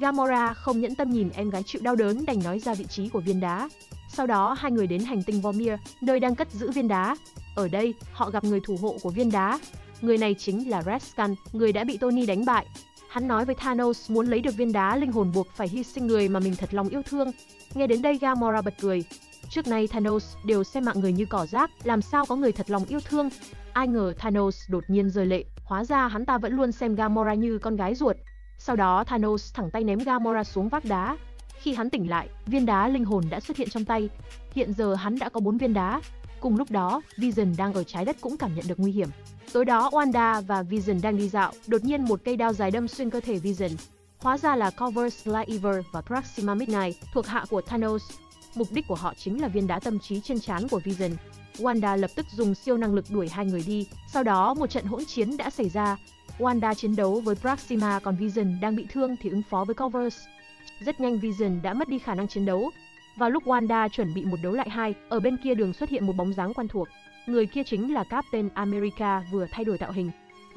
Gamora không nhẫn tâm nhìn em gái chịu đau đớn đành nói ra vị trí của viên đá. Sau đó hai người đến hành tinh Vormir, nơi đang cất giữ viên đá. Ở đây, họ gặp người thủ hộ của viên đá. Người này chính là Red Skull, người đã bị Tony đánh bại. Hắn nói với Thanos muốn lấy được viên đá linh hồn buộc phải hy sinh người mà mình thật lòng yêu thương. Nghe đến đây Gamora bật cười. Trước nay Thanos đều xem mạng người như cỏ rác, làm sao có người thật lòng yêu thương. Ai ngờ Thanos đột nhiên rơi lệ, hóa ra hắn ta vẫn luôn xem Gamora như con gái ruột. Sau đó Thanos thẳng tay ném Gamora xuống vách đá. Khi hắn tỉnh lại, viên đá linh hồn đã xuất hiện trong tay. Hiện giờ hắn đã có bốn viên đá. Cùng lúc đó, Vision đang ở trái đất cũng cảm nhận được nguy hiểm. Tối đó Wanda và Vision đang đi dạo, đột nhiên một cây đao dài đâm xuyên cơ thể Vision. Hóa ra là Corvus Glaive và Proxima Midnight, thuộc hạ của Thanos. Mục đích của họ chính là viên đá tâm trí trên trán của Vision. Wanda lập tức dùng siêu năng lực đuổi hai người đi. Sau đó một trận hỗn chiến đã xảy ra. Wanda chiến đấu với Proxima, còn Vision đang bị thương thì ứng phó với Corvus. Rất nhanh Vision đã mất đi khả năng chiến đấu. Vào lúc Wanda chuẩn bị một đấu lại hai, ở bên kia đường xuất hiện một bóng dáng quen thuộc. Người kia chính là Captain America vừa thay đổi tạo hình.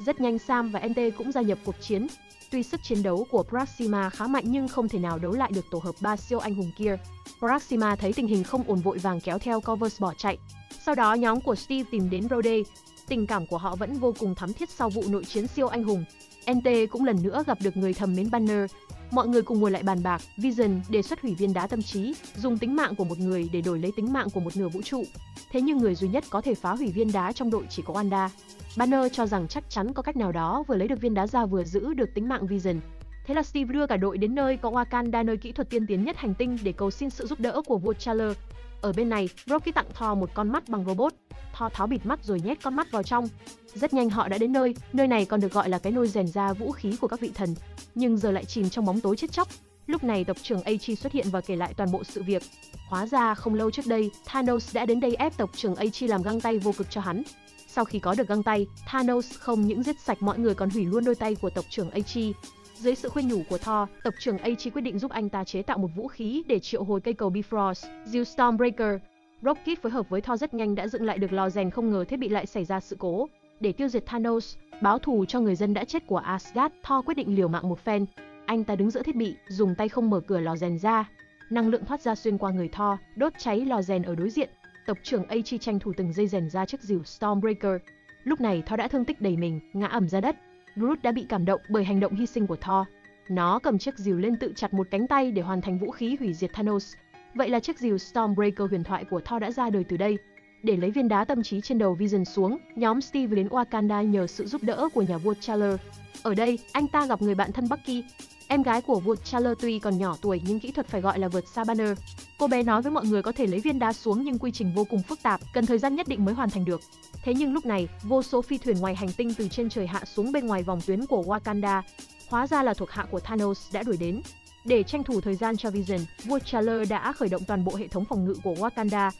Rất nhanh Sam và en tê cũng gia nhập cuộc chiến. Tuy sức chiến đấu của Proxima khá mạnh nhưng không thể nào đấu lại được tổ hợp ba siêu anh hùng kia. Proxima thấy tình hình không ổn vội vàng kéo theo Corvus bỏ chạy. Sau đó nhóm của Steve tìm đến Rhodey. Tình cảm của họ vẫn vô cùng thắm thiết sau vụ nội chiến siêu anh hùng. en tê cũng lần nữa gặp được người thầm mến Banner. Mọi người cùng ngồi lại bàn bạc, Vision đề xuất hủy viên đá tâm trí, dùng tính mạng của một người để đổi lấy tính mạng của một nửa vũ trụ. Thế nhưng người duy nhất có thể phá hủy viên đá trong đội chỉ có Wanda. Banner cho rằng chắc chắn có cách nào đó vừa lấy được viên đá ra vừa giữ được tính mạng Vision. Thế là Steve đưa cả đội đến nơi có Wakanda, nơi kỹ thuật tiên tiến nhất hành tinh, để cầu xin sự giúp đỡ của vua T'Challa. Ở bên này, Rocket tặng Thor một con mắt bằng robot. Thor tháo bịt mắt rồi nhét con mắt vào trong. Rất nhanh họ đã đến nơi, nơi này còn được gọi là cái nôi rèn ra vũ khí của các vị thần, nhưng giờ lại chìm trong bóng tối chết chóc. Lúc này tộc trưởng a giê xuất hiện và kể lại toàn bộ sự việc. Hóa ra không lâu trước đây, Thanos đã đến đây ép tộc trưởng a giê làm găng tay vô cực cho hắn. Sau khi có được găng tay, Thanos không những giết sạch mọi người còn hủy luôn đôi tay của tộc trưởng a giê. Dưới sự khuyên nhủ của Thor, tộc trưởng a giê quyết định giúp anh ta chế tạo một vũ khí để triệu hồi cây cầu Bifrost, siêu Stormbreaker. Rocket phối hợp với Thor rất nhanh đã dựng lại được lò rèn, không ngờ thiết bị lại xảy ra sự cố. Để tiêu diệt Thanos, báo thù cho người dân đã chết của Asgard, Thor quyết định liều mạng một phen. Anh ta đứng giữa thiết bị, dùng tay không mở cửa lò rèn ra. Năng lượng thoát ra xuyên qua người Thor, đốt cháy lò rèn ở đối diện. Tộc trưởng a giê tranh thủ từng giây rèn ra chiếc rìu Stormbreaker. Lúc này Thor đã thương tích đầy mình, ngã ẩm ra đất. Groot đã bị cảm động bởi hành động hy sinh của Thor. Nó cầm chiếc rìu lên tự chặt một cánh tay để hoàn thành vũ khí hủy diệt Thanos. Vậy là chiếc rìu Stormbreaker huyền thoại của Thor đã ra đời từ đây. Để lấy viên đá tâm trí trên đầu Vision xuống, nhóm Steve đến Wakanda nhờ sự giúp đỡ của nhà vua T'Challa. Ở đây, anh ta gặp người bạn thân Bucky. Em gái của vua T'Challa tuy còn nhỏ tuổi nhưng kỹ thuật phải gọi là vượt xa Banner. Cô bé nói với mọi người có thể lấy viên đá xuống nhưng quy trình vô cùng phức tạp, cần thời gian nhất định mới hoàn thành được. Thế nhưng lúc này, vô số phi thuyền ngoài hành tinh từ trên trời hạ xuống bên ngoài vòng tuyến của Wakanda. Hóa ra là thuộc hạ của Thanos đã đuổi đến. Để tranh thủ thời gian cho Vision, vua T'Challa đã khởi động toàn bộ hệ thống phòng ngự của Wakanda.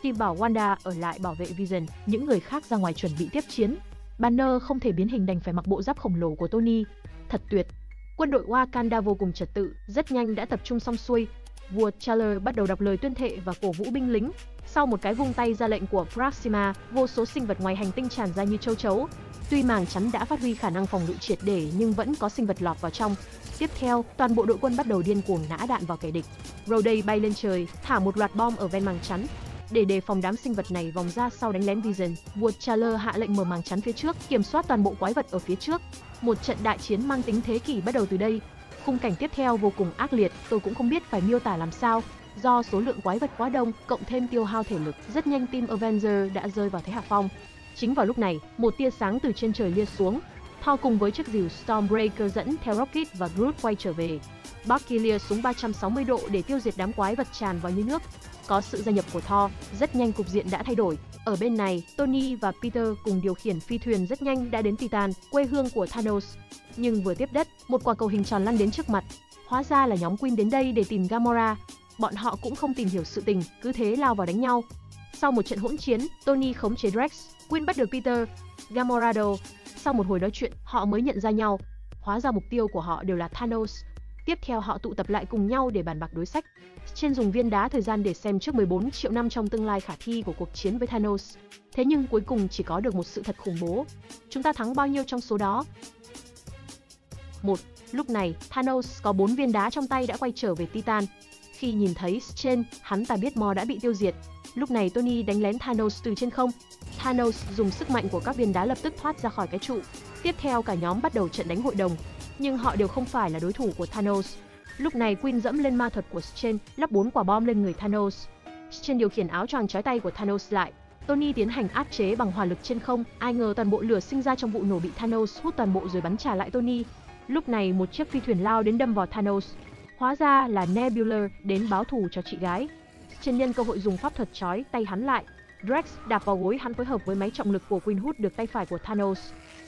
Steve bảo Wanda ở lại bảo vệ Vision, những người khác ra ngoài chuẩn bị tiếp chiến. Banner không thể biến hình đành phải mặc bộ giáp khổng lồ của Tony. Thật tuyệt! Quân đội Wakanda vô cùng trật tự, rất nhanh đã tập trung xong xuôi. Vua T'Challa bắt đầu đọc lời tuyên thệ và cổ vũ binh lính. Sau một cái vung tay ra lệnh của Proxima, vô số sinh vật ngoài hành tinh tràn ra như châu chấu. Tuy màng chắn đã phát huy khả năng phòng ngự triệt để nhưng vẫn có sinh vật lọt vào trong. Tiếp theo, toàn bộ đội quân bắt đầu điên cuồng nã đạn vào kẻ địch. Rhodey bay lên trời, thả một loạt bom ở ven màng chắn. Để đề phòng đám sinh vật này vòng ra sau đánh lén Vision, vua T'Challa hạ lệnh mở màng chắn phía trước, kiểm soát toàn bộ quái vật ở phía trước. Một trận đại chiến mang tính thế kỷ bắt đầu từ đây. Khung cảnh tiếp theo vô cùng ác liệt, tôi cũng không biết phải miêu tả làm sao. Do số lượng quái vật quá đông, cộng thêm tiêu hao thể lực, rất nhanh team Avengers đã rơi vào thế hạ phong. Chính vào lúc này, một tia sáng từ trên trời lia xuống. Thor cùng với chiếc rìu Stormbreaker dẫn theo Rocket và Groot quay trở về. Bucky lia súng ba trăm sáu mươi độ để tiêu diệt đám quái vật tràn vào như nước. Có sự gia nhập của Thor, rất nhanh cục diện đã thay đổi. Ở bên này, Tony và Peter cùng điều khiển phi thuyền rất nhanh đã đến Titan, quê hương của Thanos. Nhưng vừa tiếp đất, một quả cầu hình tròn lăn đến trước mặt. Hóa ra là nhóm Queen đến đây để tìm Gamora. Bọn họ cũng không tìm hiểu sự tình, cứ thế lao vào đánh nhau. Sau một trận hỗn chiến, Tony khống chế Drax, Queen bắt được Peter, Gamora đầu. Sau một hồi nói chuyện, họ mới nhận ra nhau. Hóa ra mục tiêu của họ đều là Thanos. Tiếp theo họ tụ tập lại cùng nhau để bàn bạc đối sách. Trên dùng viên đá thời gian để xem trước mười bốn triệu năm trong tương lai khả thi của cuộc chiến với Thanos. Thế nhưng cuối cùng chỉ có được một sự thật khủng bố. Chúng ta thắng bao nhiêu trong số đó? một. Lúc này, Thanos có bốn viên đá trong tay đã quay trở về Titan. Khi nhìn thấy S H I E L D, hắn ta biết Mo đã bị tiêu diệt. Lúc này Tony đánh lén Thanos từ trên không. Thanos dùng sức mạnh của các viên đá lập tức thoát ra khỏi cái trụ. Tiếp theo cả nhóm bắt đầu trận đánh hội đồng. Nhưng họ đều không phải là đối thủ của Thanos. Lúc này Quinn dẫm lên ma thuật của S H I E L D, lắp bốn quả bom lên người Thanos. S H I E L D điều khiển áo choàng trói tay của Thanos lại. Tony tiến hành áp chế bằng hỏa lực trên không. Ai ngờ toàn bộ lửa sinh ra trong vụ nổ bị Thanos hút toàn bộ rồi bắn trả lại Tony. Lúc này một chiếc phi thuyền lao đến đâm vào Thanos. Hóa ra là Nebula đến báo thù cho chị gái. S H I E L D nhân cơ hội dùng pháp thuật trói tay hắn lại. Drax đạp vào gối hắn phối hợp với máy trọng lực của Quinn hút được tay phải của Thanos.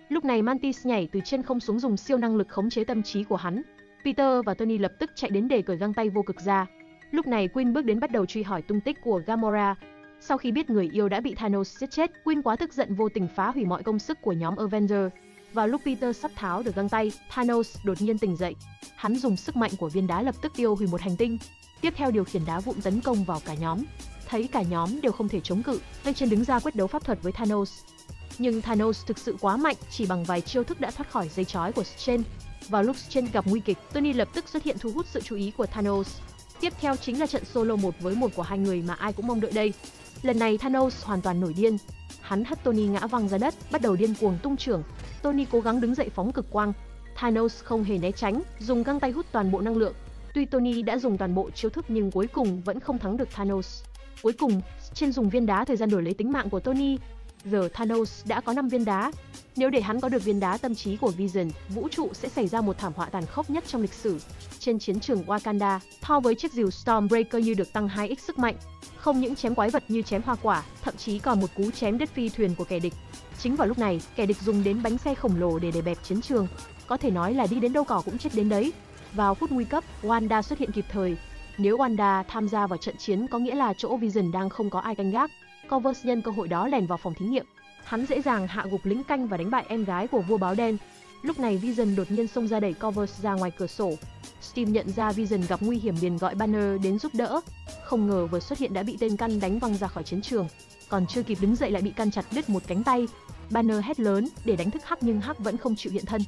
Lúc này Mantis nhảy từ trên không xuống dùng siêu năng lực khống chế tâm trí của hắn. Peter và Tony lập tức chạy đến để cởi găng tay vô cực ra. Lúc này Quinn bước đến bắt đầu truy hỏi tung tích của Gamora. Sau khi biết người yêu đã bị Thanos giết chết, Quinn quá tức giận vô tình phá hủy mọi công sức của nhóm Avengers. Vào lúc Peter sắp tháo được găng tay, Thanos đột nhiên tỉnh dậy. Hắn dùng sức mạnh của viên đá lập tức tiêu hủy một hành tinh. Tiếp theo điều khiển đá vụn tấn công vào cả nhóm. Thấy cả nhóm đều không thể chống cự, Vision đứng ra quyết đấu pháp thuật với Thanos. Nhưng Thanos thực sự quá mạnh, chỉ bằng vài chiêu thức đã thoát khỏi dây trói của S H I E L D. Vào lúc S H I E L D gặp nguy kịch, Tony lập tức xuất hiện thu hút sự chú ý của Thanos. Tiếp theo chính là trận solo một với một của hai người mà ai cũng mong đợi đây. Lần này Thanos hoàn toàn nổi điên. Hắn hất Tony ngã văng ra đất, bắt đầu điên cuồng tung chưởng. Tony cố gắng đứng dậy phóng cực quang. Thanos không hề né tránh, dùng găng tay hút toàn bộ năng lượng. Tuy Tony đã dùng toàn bộ chiêu thức nhưng cuối cùng vẫn không thắng được Thanos. Cuối cùng, S H I E L D dùng viên đá thời gian đổi lấy tính mạng của Tony. Giờ Thanos đã có năm viên đá. Nếu để hắn có được viên đá tâm trí của Vision, vũ trụ sẽ xảy ra một thảm họa tàn khốc nhất trong lịch sử. Trên chiến trường Wakanda, Thor với chiếc rìu Stormbreaker như được tăng hai lần sức mạnh. Không những chém quái vật như chém hoa quả, thậm chí còn một cú chém đứt phi thuyền của kẻ địch. Chính vào lúc này, kẻ địch dùng đến bánh xe khổng lồ để đè bẹp chiến trường. Có thể nói là đi đến đâu cỏ cũng chết đến đấy. Vào phút nguy cấp, Wanda xuất hiện kịp thời. Nếu Wanda tham gia vào trận chiến có nghĩa là chỗ Vision đang không có ai canh gác. Corvus nhân cơ hội đó lèn vào phòng thí nghiệm. Hắn dễ dàng hạ gục lính canh và đánh bại em gái của vua báo đen. Lúc này Vision đột nhiên xông ra đẩy Corvus ra ngoài cửa sổ. Steve nhận ra Vision gặp nguy hiểm liền gọi Banner đến giúp đỡ. Không ngờ vừa xuất hiện đã bị tên Căn đánh văng ra khỏi chiến trường. Còn chưa kịp đứng dậy lại bị Căn chặt đứt một cánh tay. Banner hét lớn để đánh thức Hắc nhưng Hắc vẫn không chịu hiện thân.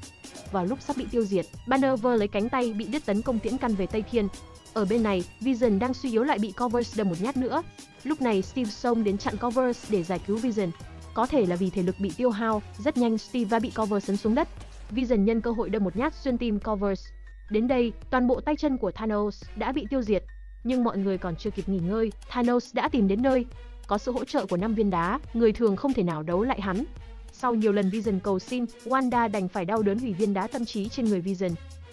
Vào lúc sắp bị tiêu diệt, Banner vơ lấy cánh tay bị đứt tấn công tiễn Căn về Tây Thiên. Ở bên này, Vision đang suy yếu lại bị Corvus đâm một nhát nữa. Lúc này Steve xông đến chặn Corvus để giải cứu Vision. Có thể là vì thể lực bị tiêu hao, rất nhanh Steve đã bị Corvus sấn xuống đất. Vision nhân cơ hội đâm một nhát xuyên tim Corvus. Đến đây, toàn bộ tay chân của Thanos đã bị tiêu diệt. Nhưng mọi người còn chưa kịp nghỉ ngơi, Thanos đã tìm đến nơi. Có sự hỗ trợ của năm viên đá, người thường không thể nào đấu lại hắn. Sau nhiều lần Vision cầu xin, Wanda đành phải đau đớn hủy viên đá tâm trí trên người Vision.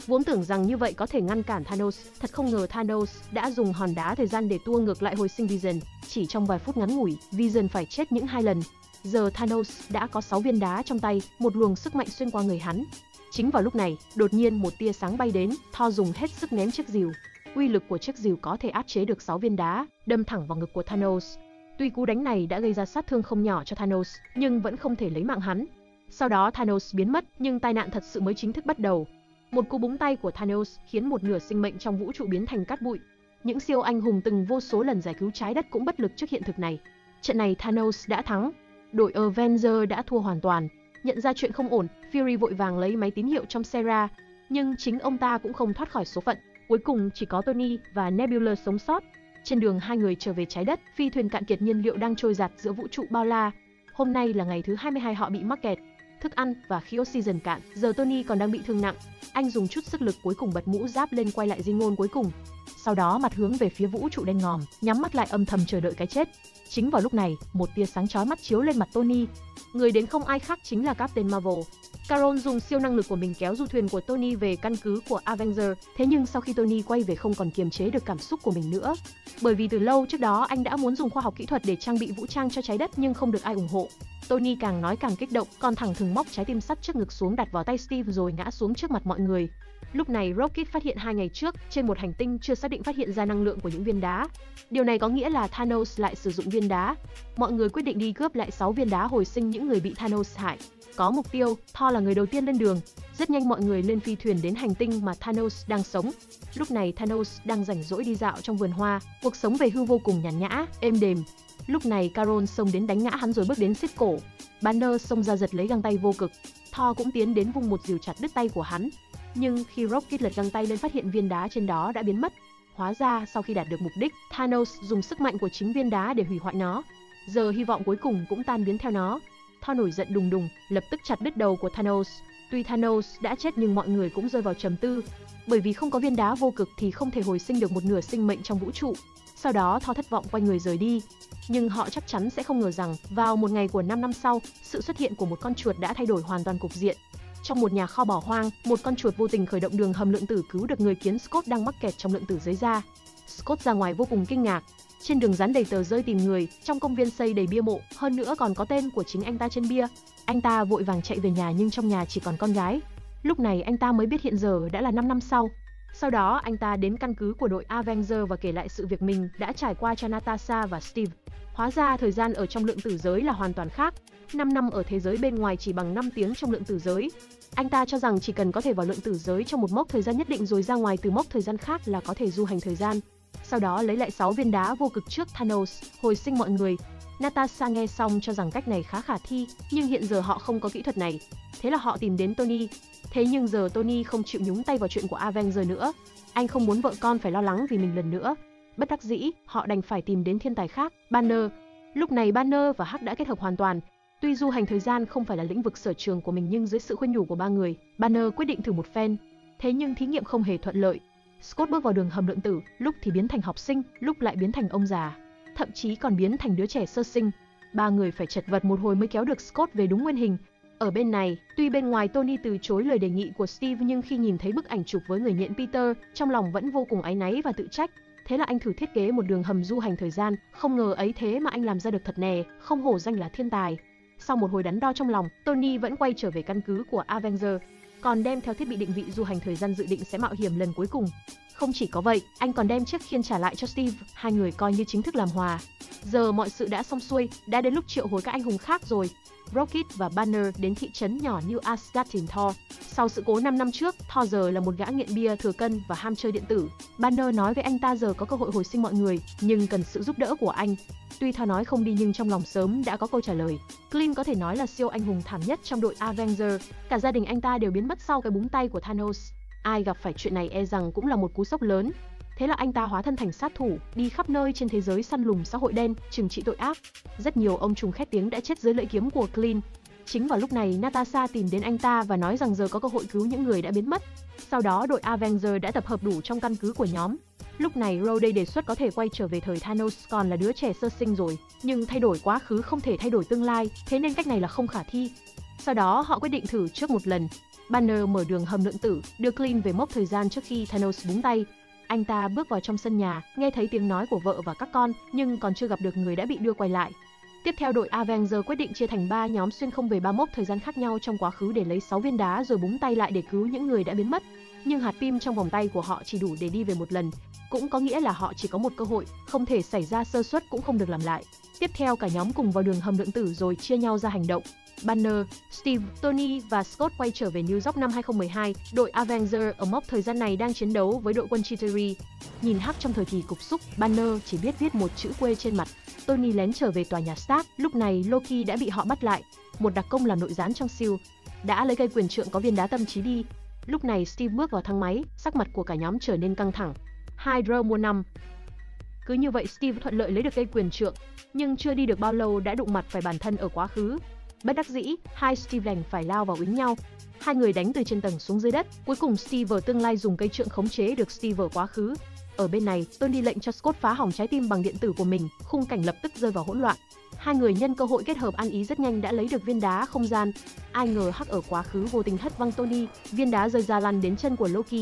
Vốn tưởng rằng như vậy có thể ngăn cản Thanos, thật không ngờ Thanos đã dùng hòn đá thời gian để tua ngược lại hồi sinh Vision. Chỉ trong vài phút ngắn ngủi, Vision phải chết những hai lần. Giờ Thanos đã có sáu viên đá trong tay, một luồng sức mạnh xuyên qua người hắn. Chính vào lúc này, đột nhiên một tia sáng bay đến, Thor dùng hết sức ném chiếc rìu. Uy lực của chiếc rìu có thể áp chế được sáu viên đá, đâm thẳng vào ngực của Thanos. Tuy cú đánh này đã gây ra sát thương không nhỏ cho Thanos, nhưng vẫn không thể lấy mạng hắn. Sau đó Thanos biến mất, nhưng tai nạn thật sự mới chính thức bắt đầu. Một cú búng tay của Thanos khiến một nửa sinh mệnh trong vũ trụ biến thành cát bụi. Những siêu anh hùng từng vô số lần giải cứu trái đất cũng bất lực trước hiện thực này. Trận này Thanos đã thắng, đội Avengers đã thua hoàn toàn. Nhận ra chuyện không ổn, Fury vội vàng lấy máy tín hiệu trong xe ra, nhưng chính ông ta cũng không thoát khỏi số phận. Cuối cùng chỉ có Tony và Nebula sống sót. Trên đường hai người trở về trái đất, phi thuyền cạn kiệt nhiên liệu đang trôi dạt giữa vũ trụ bao la. Hôm nay là ngày thứ hai mươi hai họ bị mắc kẹt. Thức ăn và khí oxygen cạn, giờ Tony còn đang bị thương nặng. Anh dùng chút sức lực cuối cùng bật mũ giáp lên quay lại di ngôn cuối cùng. Sau đó mặt hướng về phía vũ trụ đen ngòm, nhắm mắt lại âm thầm chờ đợi cái chết. Chính vào lúc này, một tia sáng chói mắt chiếu lên mặt Tony. Người đến không ai khác chính là Captain Marvel. Carol dùng siêu năng lực của mình kéo du thuyền của Tony về căn cứ của Avengers. Thế nhưng sau khi Tony quay về không còn kiềm chế được cảm xúc của mình nữa. Bởi vì từ lâu trước đó anh đã muốn dùng khoa học kỹ thuật để trang bị vũ trang cho trái đất nhưng không được ai ủng hộ. Tony càng nói càng kích động, còn thẳng thừng móc trái tim sắt trước ngực xuống đặt vào tay Steve rồi ngã xuống trước mặt mọi người. Lúc này Rocket phát hiện hai ngày trước, trên một hành tinh chưa xác định phát hiện ra năng lượng của những viên đá. Điều này có nghĩa là Thanos lại sử dụng viên đá. Mọi người quyết định đi cướp lại sáu viên đá hồi sinh những người bị Thanos hại. Có mục tiêu, Thor là người đầu tiên lên đường. Rất nhanh mọi người lên phi thuyền đến hành tinh mà Thanos đang sống. Lúc này Thanos đang rảnh rỗi đi dạo trong vườn hoa, cuộc sống về hưu vô cùng nhàn nhã, êm đềm. Lúc này Carol xông đến đánh ngã hắn rồi bước đến siết cổ. Banner xông ra giật lấy găng tay vô cực. Thor cũng tiến đến vung một dìu chặt đứt tay của hắn. Nhưng khi Rocket lật găng tay lên phát hiện viên đá trên đó đã biến mất. Hóa ra sau khi đạt được mục đích, Thanos dùng sức mạnh của chính viên đá để hủy hoại nó. Giờ hy vọng cuối cùng cũng tan biến theo nó. Thor nổi giận đùng đùng, lập tức chặt đứt đầu của Thanos. Tuy Thanos đã chết nhưng mọi người cũng rơi vào trầm tư, bởi vì không có viên đá vô cực thì không thể hồi sinh được một nửa sinh mệnh trong vũ trụ. Sau đó Thor thất vọng quay người rời đi, nhưng họ chắc chắn sẽ không ngờ rằng vào một ngày của năm năm sau, sự xuất hiện của một con chuột đã thay đổi hoàn toàn cục diện. Trong một nhà kho bỏ hoang, một con chuột vô tình khởi động đường hầm lượng tử cứu được người kiến Scott đang mắc kẹt trong lượng tử dưới ra. Scott ra ngoài vô cùng kinh ngạc. Trên đường dán đầy tờ rơi tìm người, trong công viên xây đầy bia mộ, hơn nữa còn có tên của chính anh ta trên bia. Anh ta vội vàng chạy về nhà nhưng trong nhà chỉ còn con gái. Lúc này anh ta mới biết hiện giờ đã là năm năm sau. Sau đó anh ta đến căn cứ của đội Avengers và kể lại sự việc mình đã trải qua cho Natasha và Steve. Hóa ra thời gian ở trong lượng tử giới là hoàn toàn khác. năm năm ở thế giới bên ngoài chỉ bằng năm tiếng trong lượng tử giới. Anh ta cho rằng chỉ cần có thể vào lượng tử giới trong một mốc thời gian nhất định rồi ra ngoài từ mốc thời gian khác là có thể du hành thời gian. Sau đó lấy lại sáu viên đá vô cực trước Thanos, hồi sinh mọi người. Natasha nghe xong cho rằng cách này khá khả thi, nhưng hiện giờ họ không có kỹ thuật này. Thế là họ tìm đến Tony. Thế nhưng giờ Tony không chịu nhúng tay vào chuyện của Avengers nữa. Anh không muốn vợ con phải lo lắng vì mình lần nữa. Bất đắc dĩ, họ đành phải tìm đến thiên tài khác, Banner. Lúc này Banner và Hulk đã kết hợp hoàn toàn. Tuy du hành thời gian không phải là lĩnh vực sở trường của mình nhưng dưới sự khuyên nhủ của ba người, Banner quyết định thử một phen. Thế nhưng thí nghiệm không hề thuận lợi. Scott bước vào đường hầm lượng tử, lúc thì biến thành học sinh, lúc lại biến thành ông già, thậm chí còn biến thành đứa trẻ sơ sinh. Ba người phải chật vật một hồi mới kéo được Scott về đúng nguyên hình. Ở bên này, tuy bên ngoài Tony từ chối lời đề nghị của Steve nhưng khi nhìn thấy bức ảnh chụp với người nhện Peter, trong lòng vẫn vô cùng áy náy và tự trách. Thế là anh thử thiết kế một đường hầm du hành thời gian, không ngờ ấy thế mà anh làm ra được thật nè, không hổ danh là thiên tài. Sau một hồi đắn đo trong lòng, Tony vẫn quay trở về căn cứ của Avengers, còn đem theo thiết bị định vị du hành thời gian dự định sẽ mạo hiểm lần cuối cùng. Không chỉ có vậy, anh còn đem chiếc khiên trả lại cho Steve, hai người coi như chính thức làm hòa. Giờ mọi sự đã xong xuôi, đã đến lúc triệu hồi các anh hùng khác rồi. Rocket và Banner đến thị trấn nhỏ New Asgard tìm Thor. Sau sự cố năm năm trước, Thor giờ là một gã nghiện bia thừa cân và ham chơi điện tử. Banner nói với anh ta giờ có cơ hội hồi sinh mọi người, nhưng cần sự giúp đỡ của anh. Tuy Thor nói không đi nhưng trong lòng sớm đã có câu trả lời. Clint có thể nói là siêu anh hùng thảm nhất trong đội Avengers, cả gia đình anh ta đều biến mất sau cái búng tay của Thanos. Ai gặp phải chuyện này e rằng cũng là một cú sốc lớn. Thế là anh ta hóa thân thành sát thủ, đi khắp nơi trên thế giới săn lùng xã hội đen, trừng trị tội ác. Rất nhiều ông trùm khét tiếng đã chết dưới lưỡi kiếm của Clint. Chính vào lúc này, Natasha tìm đến anh ta và nói rằng giờ có cơ hội cứu những người đã biến mất. Sau đó, đội Avengers đã tập hợp đủ trong căn cứ của nhóm. Lúc này, Rhodey đề xuất có thể quay trở về thời Thanos còn là đứa trẻ sơ sinh rồi. Nhưng thay đổi quá khứ không thể thay đổi tương lai, thế nên cách này là không khả thi. Sau đó, họ quyết định thử trước một lần. Banner mở đường hầm lượng tử, đưa Clint về mốc thời gian trước khi Thanos búng tay. Anh ta bước vào trong sân nhà, nghe thấy tiếng nói của vợ và các con, nhưng còn chưa gặp được người đã bị đưa quay lại. Tiếp theo đội Avengers quyết định chia thành ba nhóm xuyên không về ba mốc thời gian khác nhau trong quá khứ để lấy sáu viên đá rồi búng tay lại để cứu những người đã biến mất. Nhưng hạt pin trong vòng tay của họ chỉ đủ để đi về một lần, cũng có nghĩa là họ chỉ có một cơ hội, không thể xảy ra sơ suất cũng không được làm lại. Tiếp theo cả nhóm cùng vào đường hầm lượng tử rồi chia nhau ra hành động. Banner, Steve, Tony và Scott quay trở về New York năm hai không một hai, đội Avengers ở mốc thời gian này đang chiến đấu với đội quân Chitauri. Nhìn Hulk trong thời kỳ cục xúc, Banner chỉ biết viết một chữ quê trên mặt. Tony lén trở về tòa nhà Stark, lúc này Loki đã bị họ bắt lại, một đặc công làm nội gián trong ét hát i e lờ đê, đã lấy cây quyền trượng có viên đá tâm trí đi. Lúc này Steve bước vào thang máy, sắc mặt của cả nhóm trở nên căng thẳng. Hydra mua năm. Cứ như vậy Steve thuận lợi lấy được cây quyền trượng, nhưng chưa đi được bao lâu đã đụng mặt phải bản thân ở quá khứ. Bất đắc dĩ, hai Steve đành phải lao vào uýnh nhau. Hai người đánh từ trên tầng xuống dưới đất. Cuối cùng Steve ở tương lai dùng cây trượng khống chế được Steve ở quá khứ. Ở bên này, Tony lệnh cho Scott phá hỏng trái tim bằng điện tử của mình. Khung cảnh lập tức rơi vào hỗn loạn. Hai người nhân cơ hội kết hợp ăn ý rất nhanh đã lấy được viên đá không gian. Ai ngờ Hulk ở quá khứ vô tình hất văng Tony, viên đá rơi ra lăn đến chân của Loki.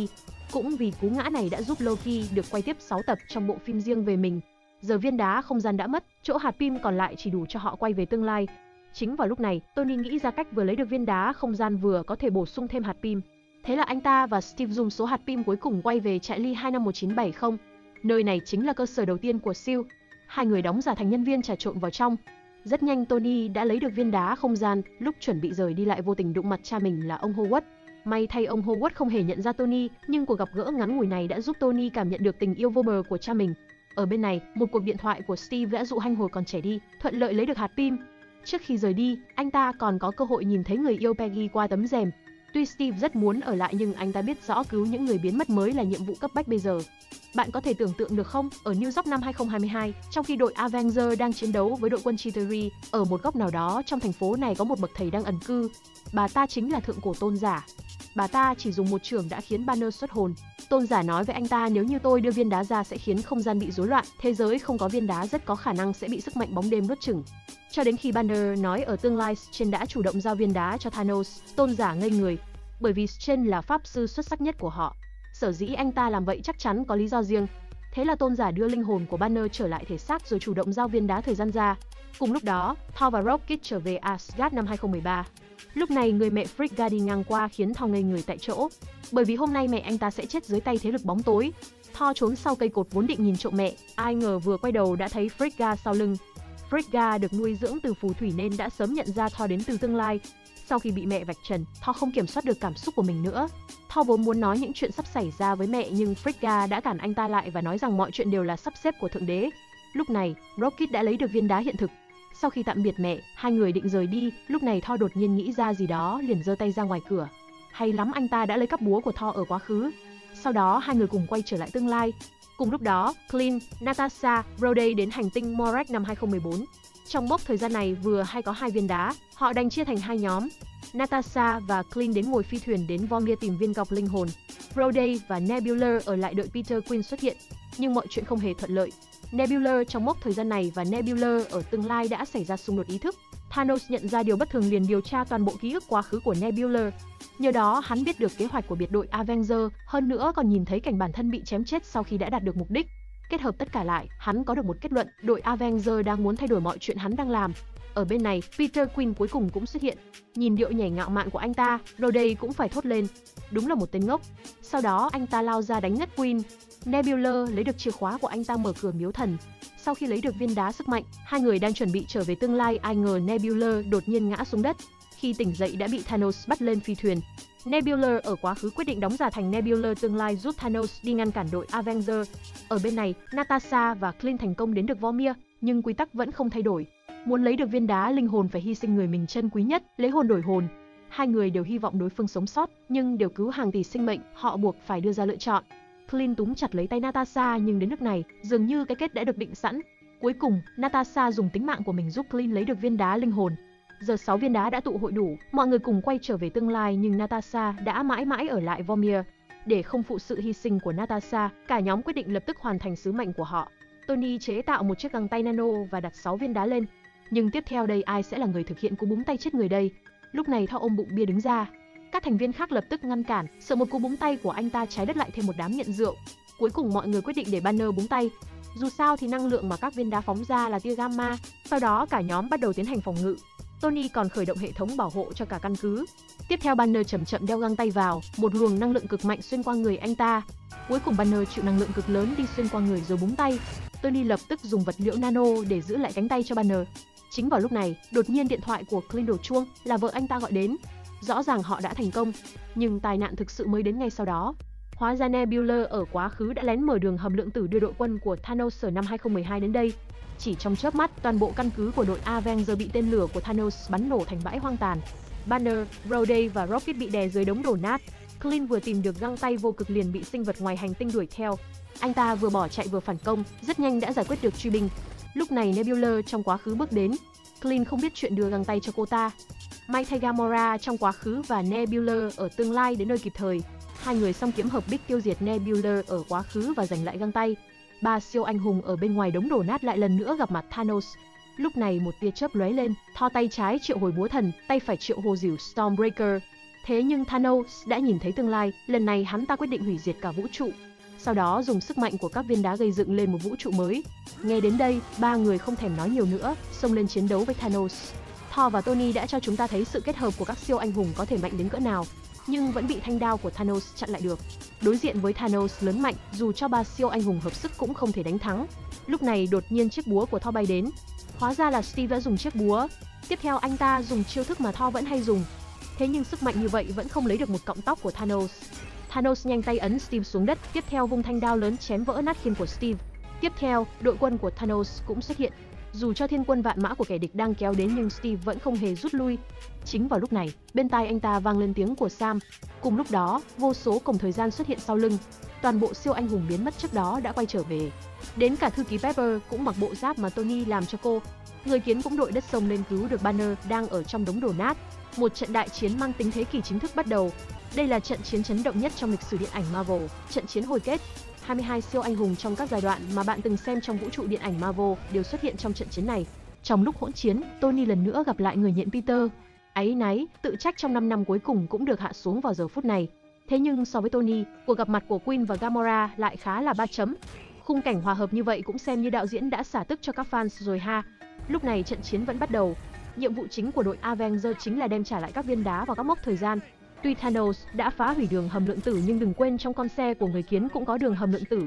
Cũng vì cú ngã này đã giúp Loki được quay tiếp sáu tập trong bộ phim riêng về mình. Giờ viên đá không gian đã mất, chỗ hạt pin còn lại chỉ đủ cho họ quay về tương lai. Chính vào lúc này, Tony nghĩ ra cách vừa lấy được viên đá không gian vừa có thể bổ sung thêm hạt pin. Thế là anh ta và Steve dùng số hạt pin cuối cùng quay về trại ly hai năm một chín bảy không. Nơi này chính là cơ sở đầu tiên của ét hát i e lờ đê. Hai người đóng giả thành nhân viên trà trộn vào trong. Rất nhanh Tony đã lấy được viên đá không gian, lúc chuẩn bị rời đi lại vô tình đụng mặt cha mình là ông Howard. May thay ông Howard không hề nhận ra Tony, nhưng cuộc gặp gỡ ngắn ngủi này đã giúp Tony cảm nhận được tình yêu vô bờ của cha mình. Ở bên này, một cuộc điện thoại của Steve đã dụ anh hồi còn trẻ đi, thuận lợi lấy được hạt pin. Trước khi rời đi, anh ta còn có cơ hội nhìn thấy người yêu Peggy qua tấm rèm. Tuy Steve rất muốn ở lại nhưng anh ta biết rõ cứu những người biến mất mới là nhiệm vụ cấp bách bây giờ. Bạn có thể tưởng tượng được không, ở New York năm hai không hai hai, trong khi đội Avengers đang chiến đấu với đội quân Chitauri, ở một góc nào đó trong thành phố này có một bậc thầy đang ẩn cư. Bà ta chính là thượng cổ tôn giả. Bà ta chỉ dùng một chưởng đã khiến Banner xuất hồn. Tôn giả nói với anh ta nếu như tôi đưa viên đá ra sẽ khiến không gian bị rối loạn, thế giới không có viên đá rất có khả năng sẽ bị sức mạnh bóng đêm nuốt chửng. Cho đến khi Banner nói ở tương lai S H I E L D đã chủ động giao viên đá cho Thanos, tôn giả ngây người. Bởi vì S H I E L D là pháp sư xuất sắc nhất của họ. Sở dĩ anh ta làm vậy chắc chắn có lý do riêng. Thế là tôn giả đưa linh hồn của Banner trở lại thể xác rồi chủ động giao viên đá thời gian ra. Cùng lúc đó, Thor và Rocket trở về Asgard năm hai không một ba. Lúc này người mẹ Frigga đi ngang qua khiến Thor ngây người tại chỗ. Bởi vì hôm nay mẹ anh ta sẽ chết dưới tay thế lực bóng tối. Thor trốn sau cây cột vốn định nhìn trộm mẹ, ai ngờ vừa quay đầu đã thấy Frigga sau lưng. Frigga được nuôi dưỡng từ phù thủy nên đã sớm nhận ra Thor đến từ tương lai. Sau khi bị mẹ vạch trần, Thor không kiểm soát được cảm xúc của mình nữa. Thor vốn muốn nói những chuyện sắp xảy ra với mẹ nhưng Frigga đã cản anh ta lại và nói rằng mọi chuyện đều là sắp xếp của Thượng Đế. Lúc này, Rocket đã lấy được viên đá hiện thực. Sau khi tạm biệt mẹ, hai người định rời đi, lúc này Thor đột nhiên nghĩ ra gì đó liền giơ tay ra ngoài cửa. Hay lắm, anh ta đã lấy cắp búa của Thor ở quá khứ. Sau đó hai người cùng quay trở lại tương lai. Cùng lúc đó, Clint, Natasha, Rhodey đến hành tinh Morak năm hai không một bốn. Trong mốc thời gian này vừa hay có hai viên đá, họ đành chia thành hai nhóm. Natasha và Clint đến ngồi phi thuyền đến Vongia tìm viên gọc linh hồn. Rhodey và Nebula ở lại đợi Peter Quinn xuất hiện, nhưng mọi chuyện không hề thuận lợi. Nebula trong mốc thời gian này và Nebula ở tương lai đã xảy ra xung đột ý thức. Thanos nhận ra điều bất thường liền điều tra toàn bộ ký ức quá khứ của Nebula. Nhờ đó hắn biết được kế hoạch của biệt đội Avengers, hơn nữa còn nhìn thấy cảnh bản thân bị chém chết sau khi đã đạt được mục đích. Kết hợp tất cả lại, hắn có được một kết luận, đội Avengers đang muốn thay đổi mọi chuyện hắn đang làm. Ở bên này, Peter Quinn cuối cùng cũng xuất hiện. Nhìn điệu nhảy ngạo mạn của anh ta, Rhodey cũng phải thốt lên. Đúng là một tên ngốc. Sau đó anh ta lao ra đánh ngất Quinn. Nebula lấy được chìa khóa của anh ta mở cửa miếu thần. Sau khi lấy được viên đá sức mạnh, hai người đang chuẩn bị trở về tương lai, ai ngờ Nebula đột nhiên ngã xuống đất. Khi tỉnh dậy đã bị Thanos bắt lên phi thuyền. Nebula ở quá khứ quyết định đóng giả thành Nebula tương lai giúp Thanos đi ngăn cản đội Avengers. Ở bên này, Natasha và Clint thành công đến được Vormir, nhưng quy tắc vẫn không thay đổi. Muốn lấy được viên đá linh hồn phải hy sinh người mình chân quý nhất, lấy hồn đổi hồn. Hai người đều hy vọng đối phương sống sót, nhưng đều cứu hàng tỷ sinh mệnh, họ buộc phải đưa ra lựa chọn. Clint túm chặt lấy tay Natasha nhưng đến nước này, dường như cái kết đã được định sẵn. Cuối cùng, Natasha dùng tính mạng của mình giúp Clint lấy được viên đá linh hồn. Giờ sáu viên đá đã tụ hội đủ, mọi người cùng quay trở về tương lai nhưng Natasha đã mãi mãi ở lại Vormir. Để không phụ sự hy sinh của Natasha, cả nhóm quyết định lập tức hoàn thành sứ mệnh của họ. Tony chế tạo một chiếc găng tay nano và đặt sáu viên đá lên. Nhưng tiếp theo đây ai sẽ là người thực hiện cú búng tay chết người đây? Lúc này Thor ôm bụng bia đứng ra. Các thành viên khác lập tức ngăn cản, sợ một cú búng tay của anh ta trái đất lại thêm một đám nghiện rượu. Cuối cùng mọi người quyết định để Banner búng tay. Dù sao thì năng lượng mà các viên đá phóng ra là tia gamma. Sau đó cả nhóm bắt đầu tiến hành phòng ngự. Tony còn khởi động hệ thống bảo hộ cho cả căn cứ. Tiếp theo Banner chậm chậm đeo găng tay vào, một luồng năng lượng cực mạnh xuyên qua người anh ta. Cuối cùng Banner chịu năng lượng cực lớn đi xuyên qua người rồi búng tay. Tony lập tức dùng vật liệu nano để giữ lại cánh tay cho Banner. Chính vào lúc này, đột nhiên điện thoại của Clint đổ chuông, là vợ anh ta gọi đến. Rõ ràng họ đã thành công, nhưng tai nạn thực sự mới đến ngay sau đó. Hóa ra Nebula ở quá khứ đã lén mở đường hầm lượng tử đưa đội quân của Thanos ở năm hai không một hai đến đây. Chỉ trong chớp mắt, toàn bộ căn cứ của đội Avenger bị tên lửa của Thanos bắn nổ thành bãi hoang tàn. Banner, Rhodey và Rocket bị đè dưới đống đổ nát. Clint vừa tìm được găng tay vô cực liền bị sinh vật ngoài hành tinh đuổi theo. Anh ta vừa bỏ chạy vừa phản công, rất nhanh đã giải quyết được truy binh. Lúc này Nebula trong quá khứ bước đến. Clint không biết chuyện đưa găng tay cho cô ta. May thay Gamora trong quá khứ và Nebula ở tương lai đến nơi kịp thời. Hai người song kiếm hợp bích tiêu diệt Nebula ở quá khứ và giành lại găng tay. Ba siêu anh hùng ở bên ngoài đống đổ nát lại lần nữa gặp mặt Thanos. Lúc này một tia chớp lóe lên, Thor tay trái triệu hồi búa thần, tay phải triệu hồi dìu Stormbreaker. Thế nhưng Thanos đã nhìn thấy tương lai, lần này hắn ta quyết định hủy diệt cả vũ trụ. Sau đó dùng sức mạnh của các viên đá gây dựng lên một vũ trụ mới. Nghe đến đây, ba người không thèm nói nhiều nữa, xông lên chiến đấu với Thanos. Thor và Tony đã cho chúng ta thấy sự kết hợp của các siêu anh hùng có thể mạnh đến cỡ nào, nhưng vẫn bị thanh đao của Thanos chặn lại được. Đối diện với Thanos lớn mạnh, dù cho ba siêu anh hùng hợp sức cũng không thể đánh thắng. Lúc này đột nhiên chiếc búa của Thor bay đến. Hóa ra là Steve đã dùng chiếc búa. Tiếp theo anh ta dùng chiêu thức mà Thor vẫn hay dùng. Thế nhưng sức mạnh như vậy vẫn không lấy được một cọng tóc của Thanos. Thanos nhanh tay ấn Steve xuống đất, tiếp theo vung thanh đao lớn chém vỡ nát khiên của Steve. Tiếp theo, đội quân của Thanos cũng xuất hiện. Dù cho thiên quân vạn mã của kẻ địch đang kéo đến nhưng Steve vẫn không hề rút lui. Chính vào lúc này, bên tai anh ta vang lên tiếng của Sam. Cùng lúc đó, vô số cổng thời gian xuất hiện sau lưng. Toàn bộ siêu anh hùng biến mất trước đó đã quay trở về. Đến cả thư ký Pepper cũng mặc bộ giáp mà Tony làm cho cô. Người kiến cũng đội đất sông lên cứu được Banner đang ở trong đống đổ nát. Một trận đại chiến mang tính thế kỷ chính thức bắt đầu. Đây là trận chiến chấn động nhất trong lịch sử điện ảnh Marvel, trận chiến hồi kết. hai mươi hai siêu anh hùng trong các giai đoạn mà bạn từng xem trong vũ trụ điện ảnh Marvel đều xuất hiện trong trận chiến này. Trong lúc hỗn chiến, Tony lần nữa gặp lại người nhện Peter. Áy náy, tự trách trong năm năm cuối cùng cũng được hạ xuống vào giờ phút này. Thế nhưng so với Tony, cuộc gặp mặt của Clint và Gamora lại khá là ba chấm. Khung cảnh hòa hợp như vậy cũng xem như đạo diễn đã xả tức cho các fans rồi ha. Lúc này trận chiến vẫn bắt đầu. Nhiệm vụ chính của đội Avengers chính là đem trả lại các viên đá vào các mốc thời gian. Tuy Thanos đã phá hủy đường hầm lượng tử nhưng đừng quên trong con xe của người kiến cũng có đường hầm lượng tử.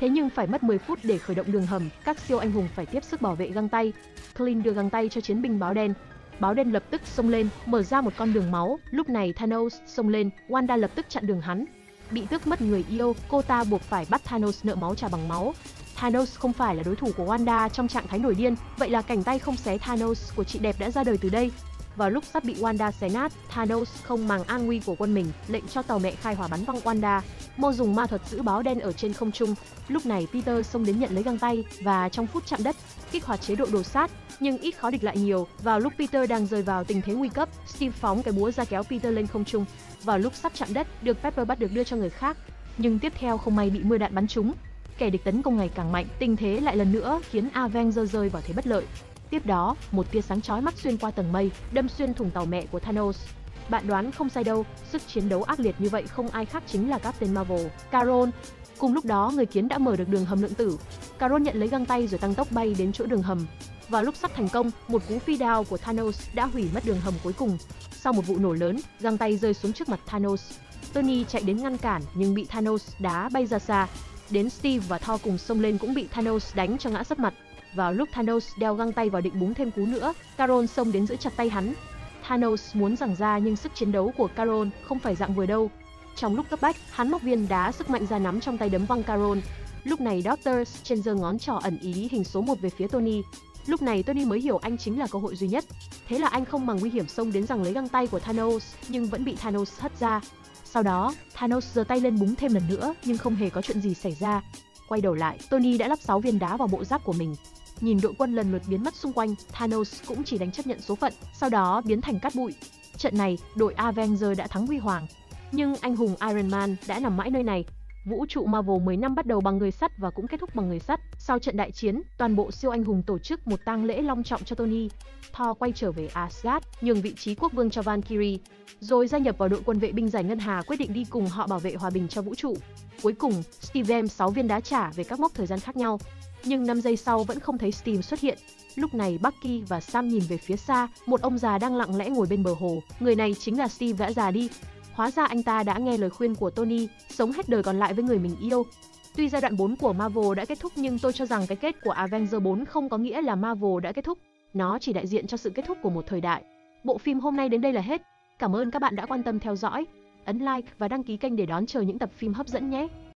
Thế nhưng phải mất mười phút để khởi động đường hầm, các siêu anh hùng phải tiếp sức bảo vệ găng tay. Clint đưa găng tay cho chiến binh báo đen. Báo đen lập tức xông lên, mở ra một con đường máu. Lúc này Thanos xông lên, Wanda lập tức chặn đường hắn. Bị tước mất người yêu, cô ta buộc phải bắt Thanos nợ máu trả bằng máu. Thanos không phải là đối thủ của Wanda trong trạng thái nổi điên, vậy là cảnh tay không xé Thanos của chị đẹp đã ra đời từ đây. Vào lúc sắp bị Wanda xé nát, Thanos không màng an nguy của quân mình, lệnh cho tàu mẹ khai hỏa bắn văng Wanda. Mô dùng ma thuật giữ báo đen ở trên không trung. Lúc này Peter xông đến nhận lấy găng tay và trong phút chạm đất, kích hoạt chế độ đồ sát, nhưng ít khó địch lại nhiều. Vào lúc Peter đang rơi vào tình thế nguy cấp, Steve phóng cái búa ra kéo Peter lên không trung. Vào lúc sắp chạm đất, được Pepper bắt được đưa cho người khác, nhưng tiếp theo không may bị mưa đạn bắn trúng. Kẻ địch tấn công ngày càng mạnh, tình thế lại lần nữa khiến Avengers rơi vào thế bất lợi. Tiếp đó, một tia sáng chói mắt xuyên qua tầng mây, đâm xuyên thủng tàu mẹ của Thanos. Bạn đoán không sai đâu, sức chiến đấu ác liệt như vậy không ai khác chính là Captain Marvel, Carol. Cùng lúc đó, người kiến đã mở được đường hầm lượng tử. Carol nhận lấy găng tay rồi tăng tốc bay đến chỗ đường hầm. Vào lúc sắp thành công, một cú phi đao của Thanos đã hủy mất đường hầm cuối cùng. Sau một vụ nổ lớn, găng tay rơi xuống trước mặt Thanos. Tony chạy đến ngăn cản nhưng bị Thanos đá bay ra xa. Đến Steve và Thor cùng xông lên cũng bị Thanos đánh cho ngã sấp mặt. Vào lúc Thanos đeo găng tay vào định búng thêm cú nữa, Carol xông đến giữ chặt tay hắn. Thanos muốn giằng ra nhưng sức chiến đấu của Carol không phải dạng vừa đâu. Trong lúc cấp bách, hắn móc viên đá sức mạnh ra nắm trong tay đấm văng Carol. Lúc này Doctor Strange giơ ngón trỏ ẩn ý hình số một về phía Tony. Lúc này Tony mới hiểu anh chính là cơ hội duy nhất. Thế là anh không màng nguy hiểm xông đến giằng lấy găng tay của Thanos, nhưng vẫn bị Thanos hất ra. Sau đó, Thanos giơ tay lên búng thêm lần nữa nhưng không hề có chuyện gì xảy ra. Quay đầu lại, Tony đã lắp sáu viên đá vào bộ giáp của mình. Nhìn đội quân lần lượt biến mất xung quanh, Thanos cũng chỉ đánh chấp nhận số phận, sau đó biến thành cát bụi. Trận này, đội Avengers đã thắng huy hoàng. Nhưng anh hùng Iron Man đã nằm mãi nơi này. Vũ trụ Marvel mười năm bắt đầu bằng người sắt và cũng kết thúc bằng người sắt. Sau trận đại chiến, toàn bộ siêu anh hùng tổ chức một tang lễ long trọng cho Tony. Thor quay trở về Asgard, nhường vị trí quốc vương cho Valkyrie, rồi gia nhập vào đội quân vệ binh giải ngân hà quyết định đi cùng họ bảo vệ hòa bình cho vũ trụ. Cuối cùng, Steve đem sáu viên đá trả về các mốc thời gian khác nhau. Nhưng năm giây sau vẫn không thấy Steve xuất hiện. Lúc này Bucky và Sam nhìn về phía xa, một ông già đang lặng lẽ ngồi bên bờ hồ. Người này chính là Steve đã già đi. Hóa ra anh ta đã nghe lời khuyên của Tony, sống hết đời còn lại với người mình yêu. Tuy giai đoạn bốn của Marvel đã kết thúc nhưng tôi cho rằng cái kết của Avengers bốn không có nghĩa là Marvel đã kết thúc. Nó chỉ đại diện cho sự kết thúc của một thời đại. Bộ phim hôm nay đến đây là hết. Cảm ơn các bạn đã quan tâm theo dõi. Ấn like và đăng ký kênh để đón chờ những tập phim hấp dẫn nhé.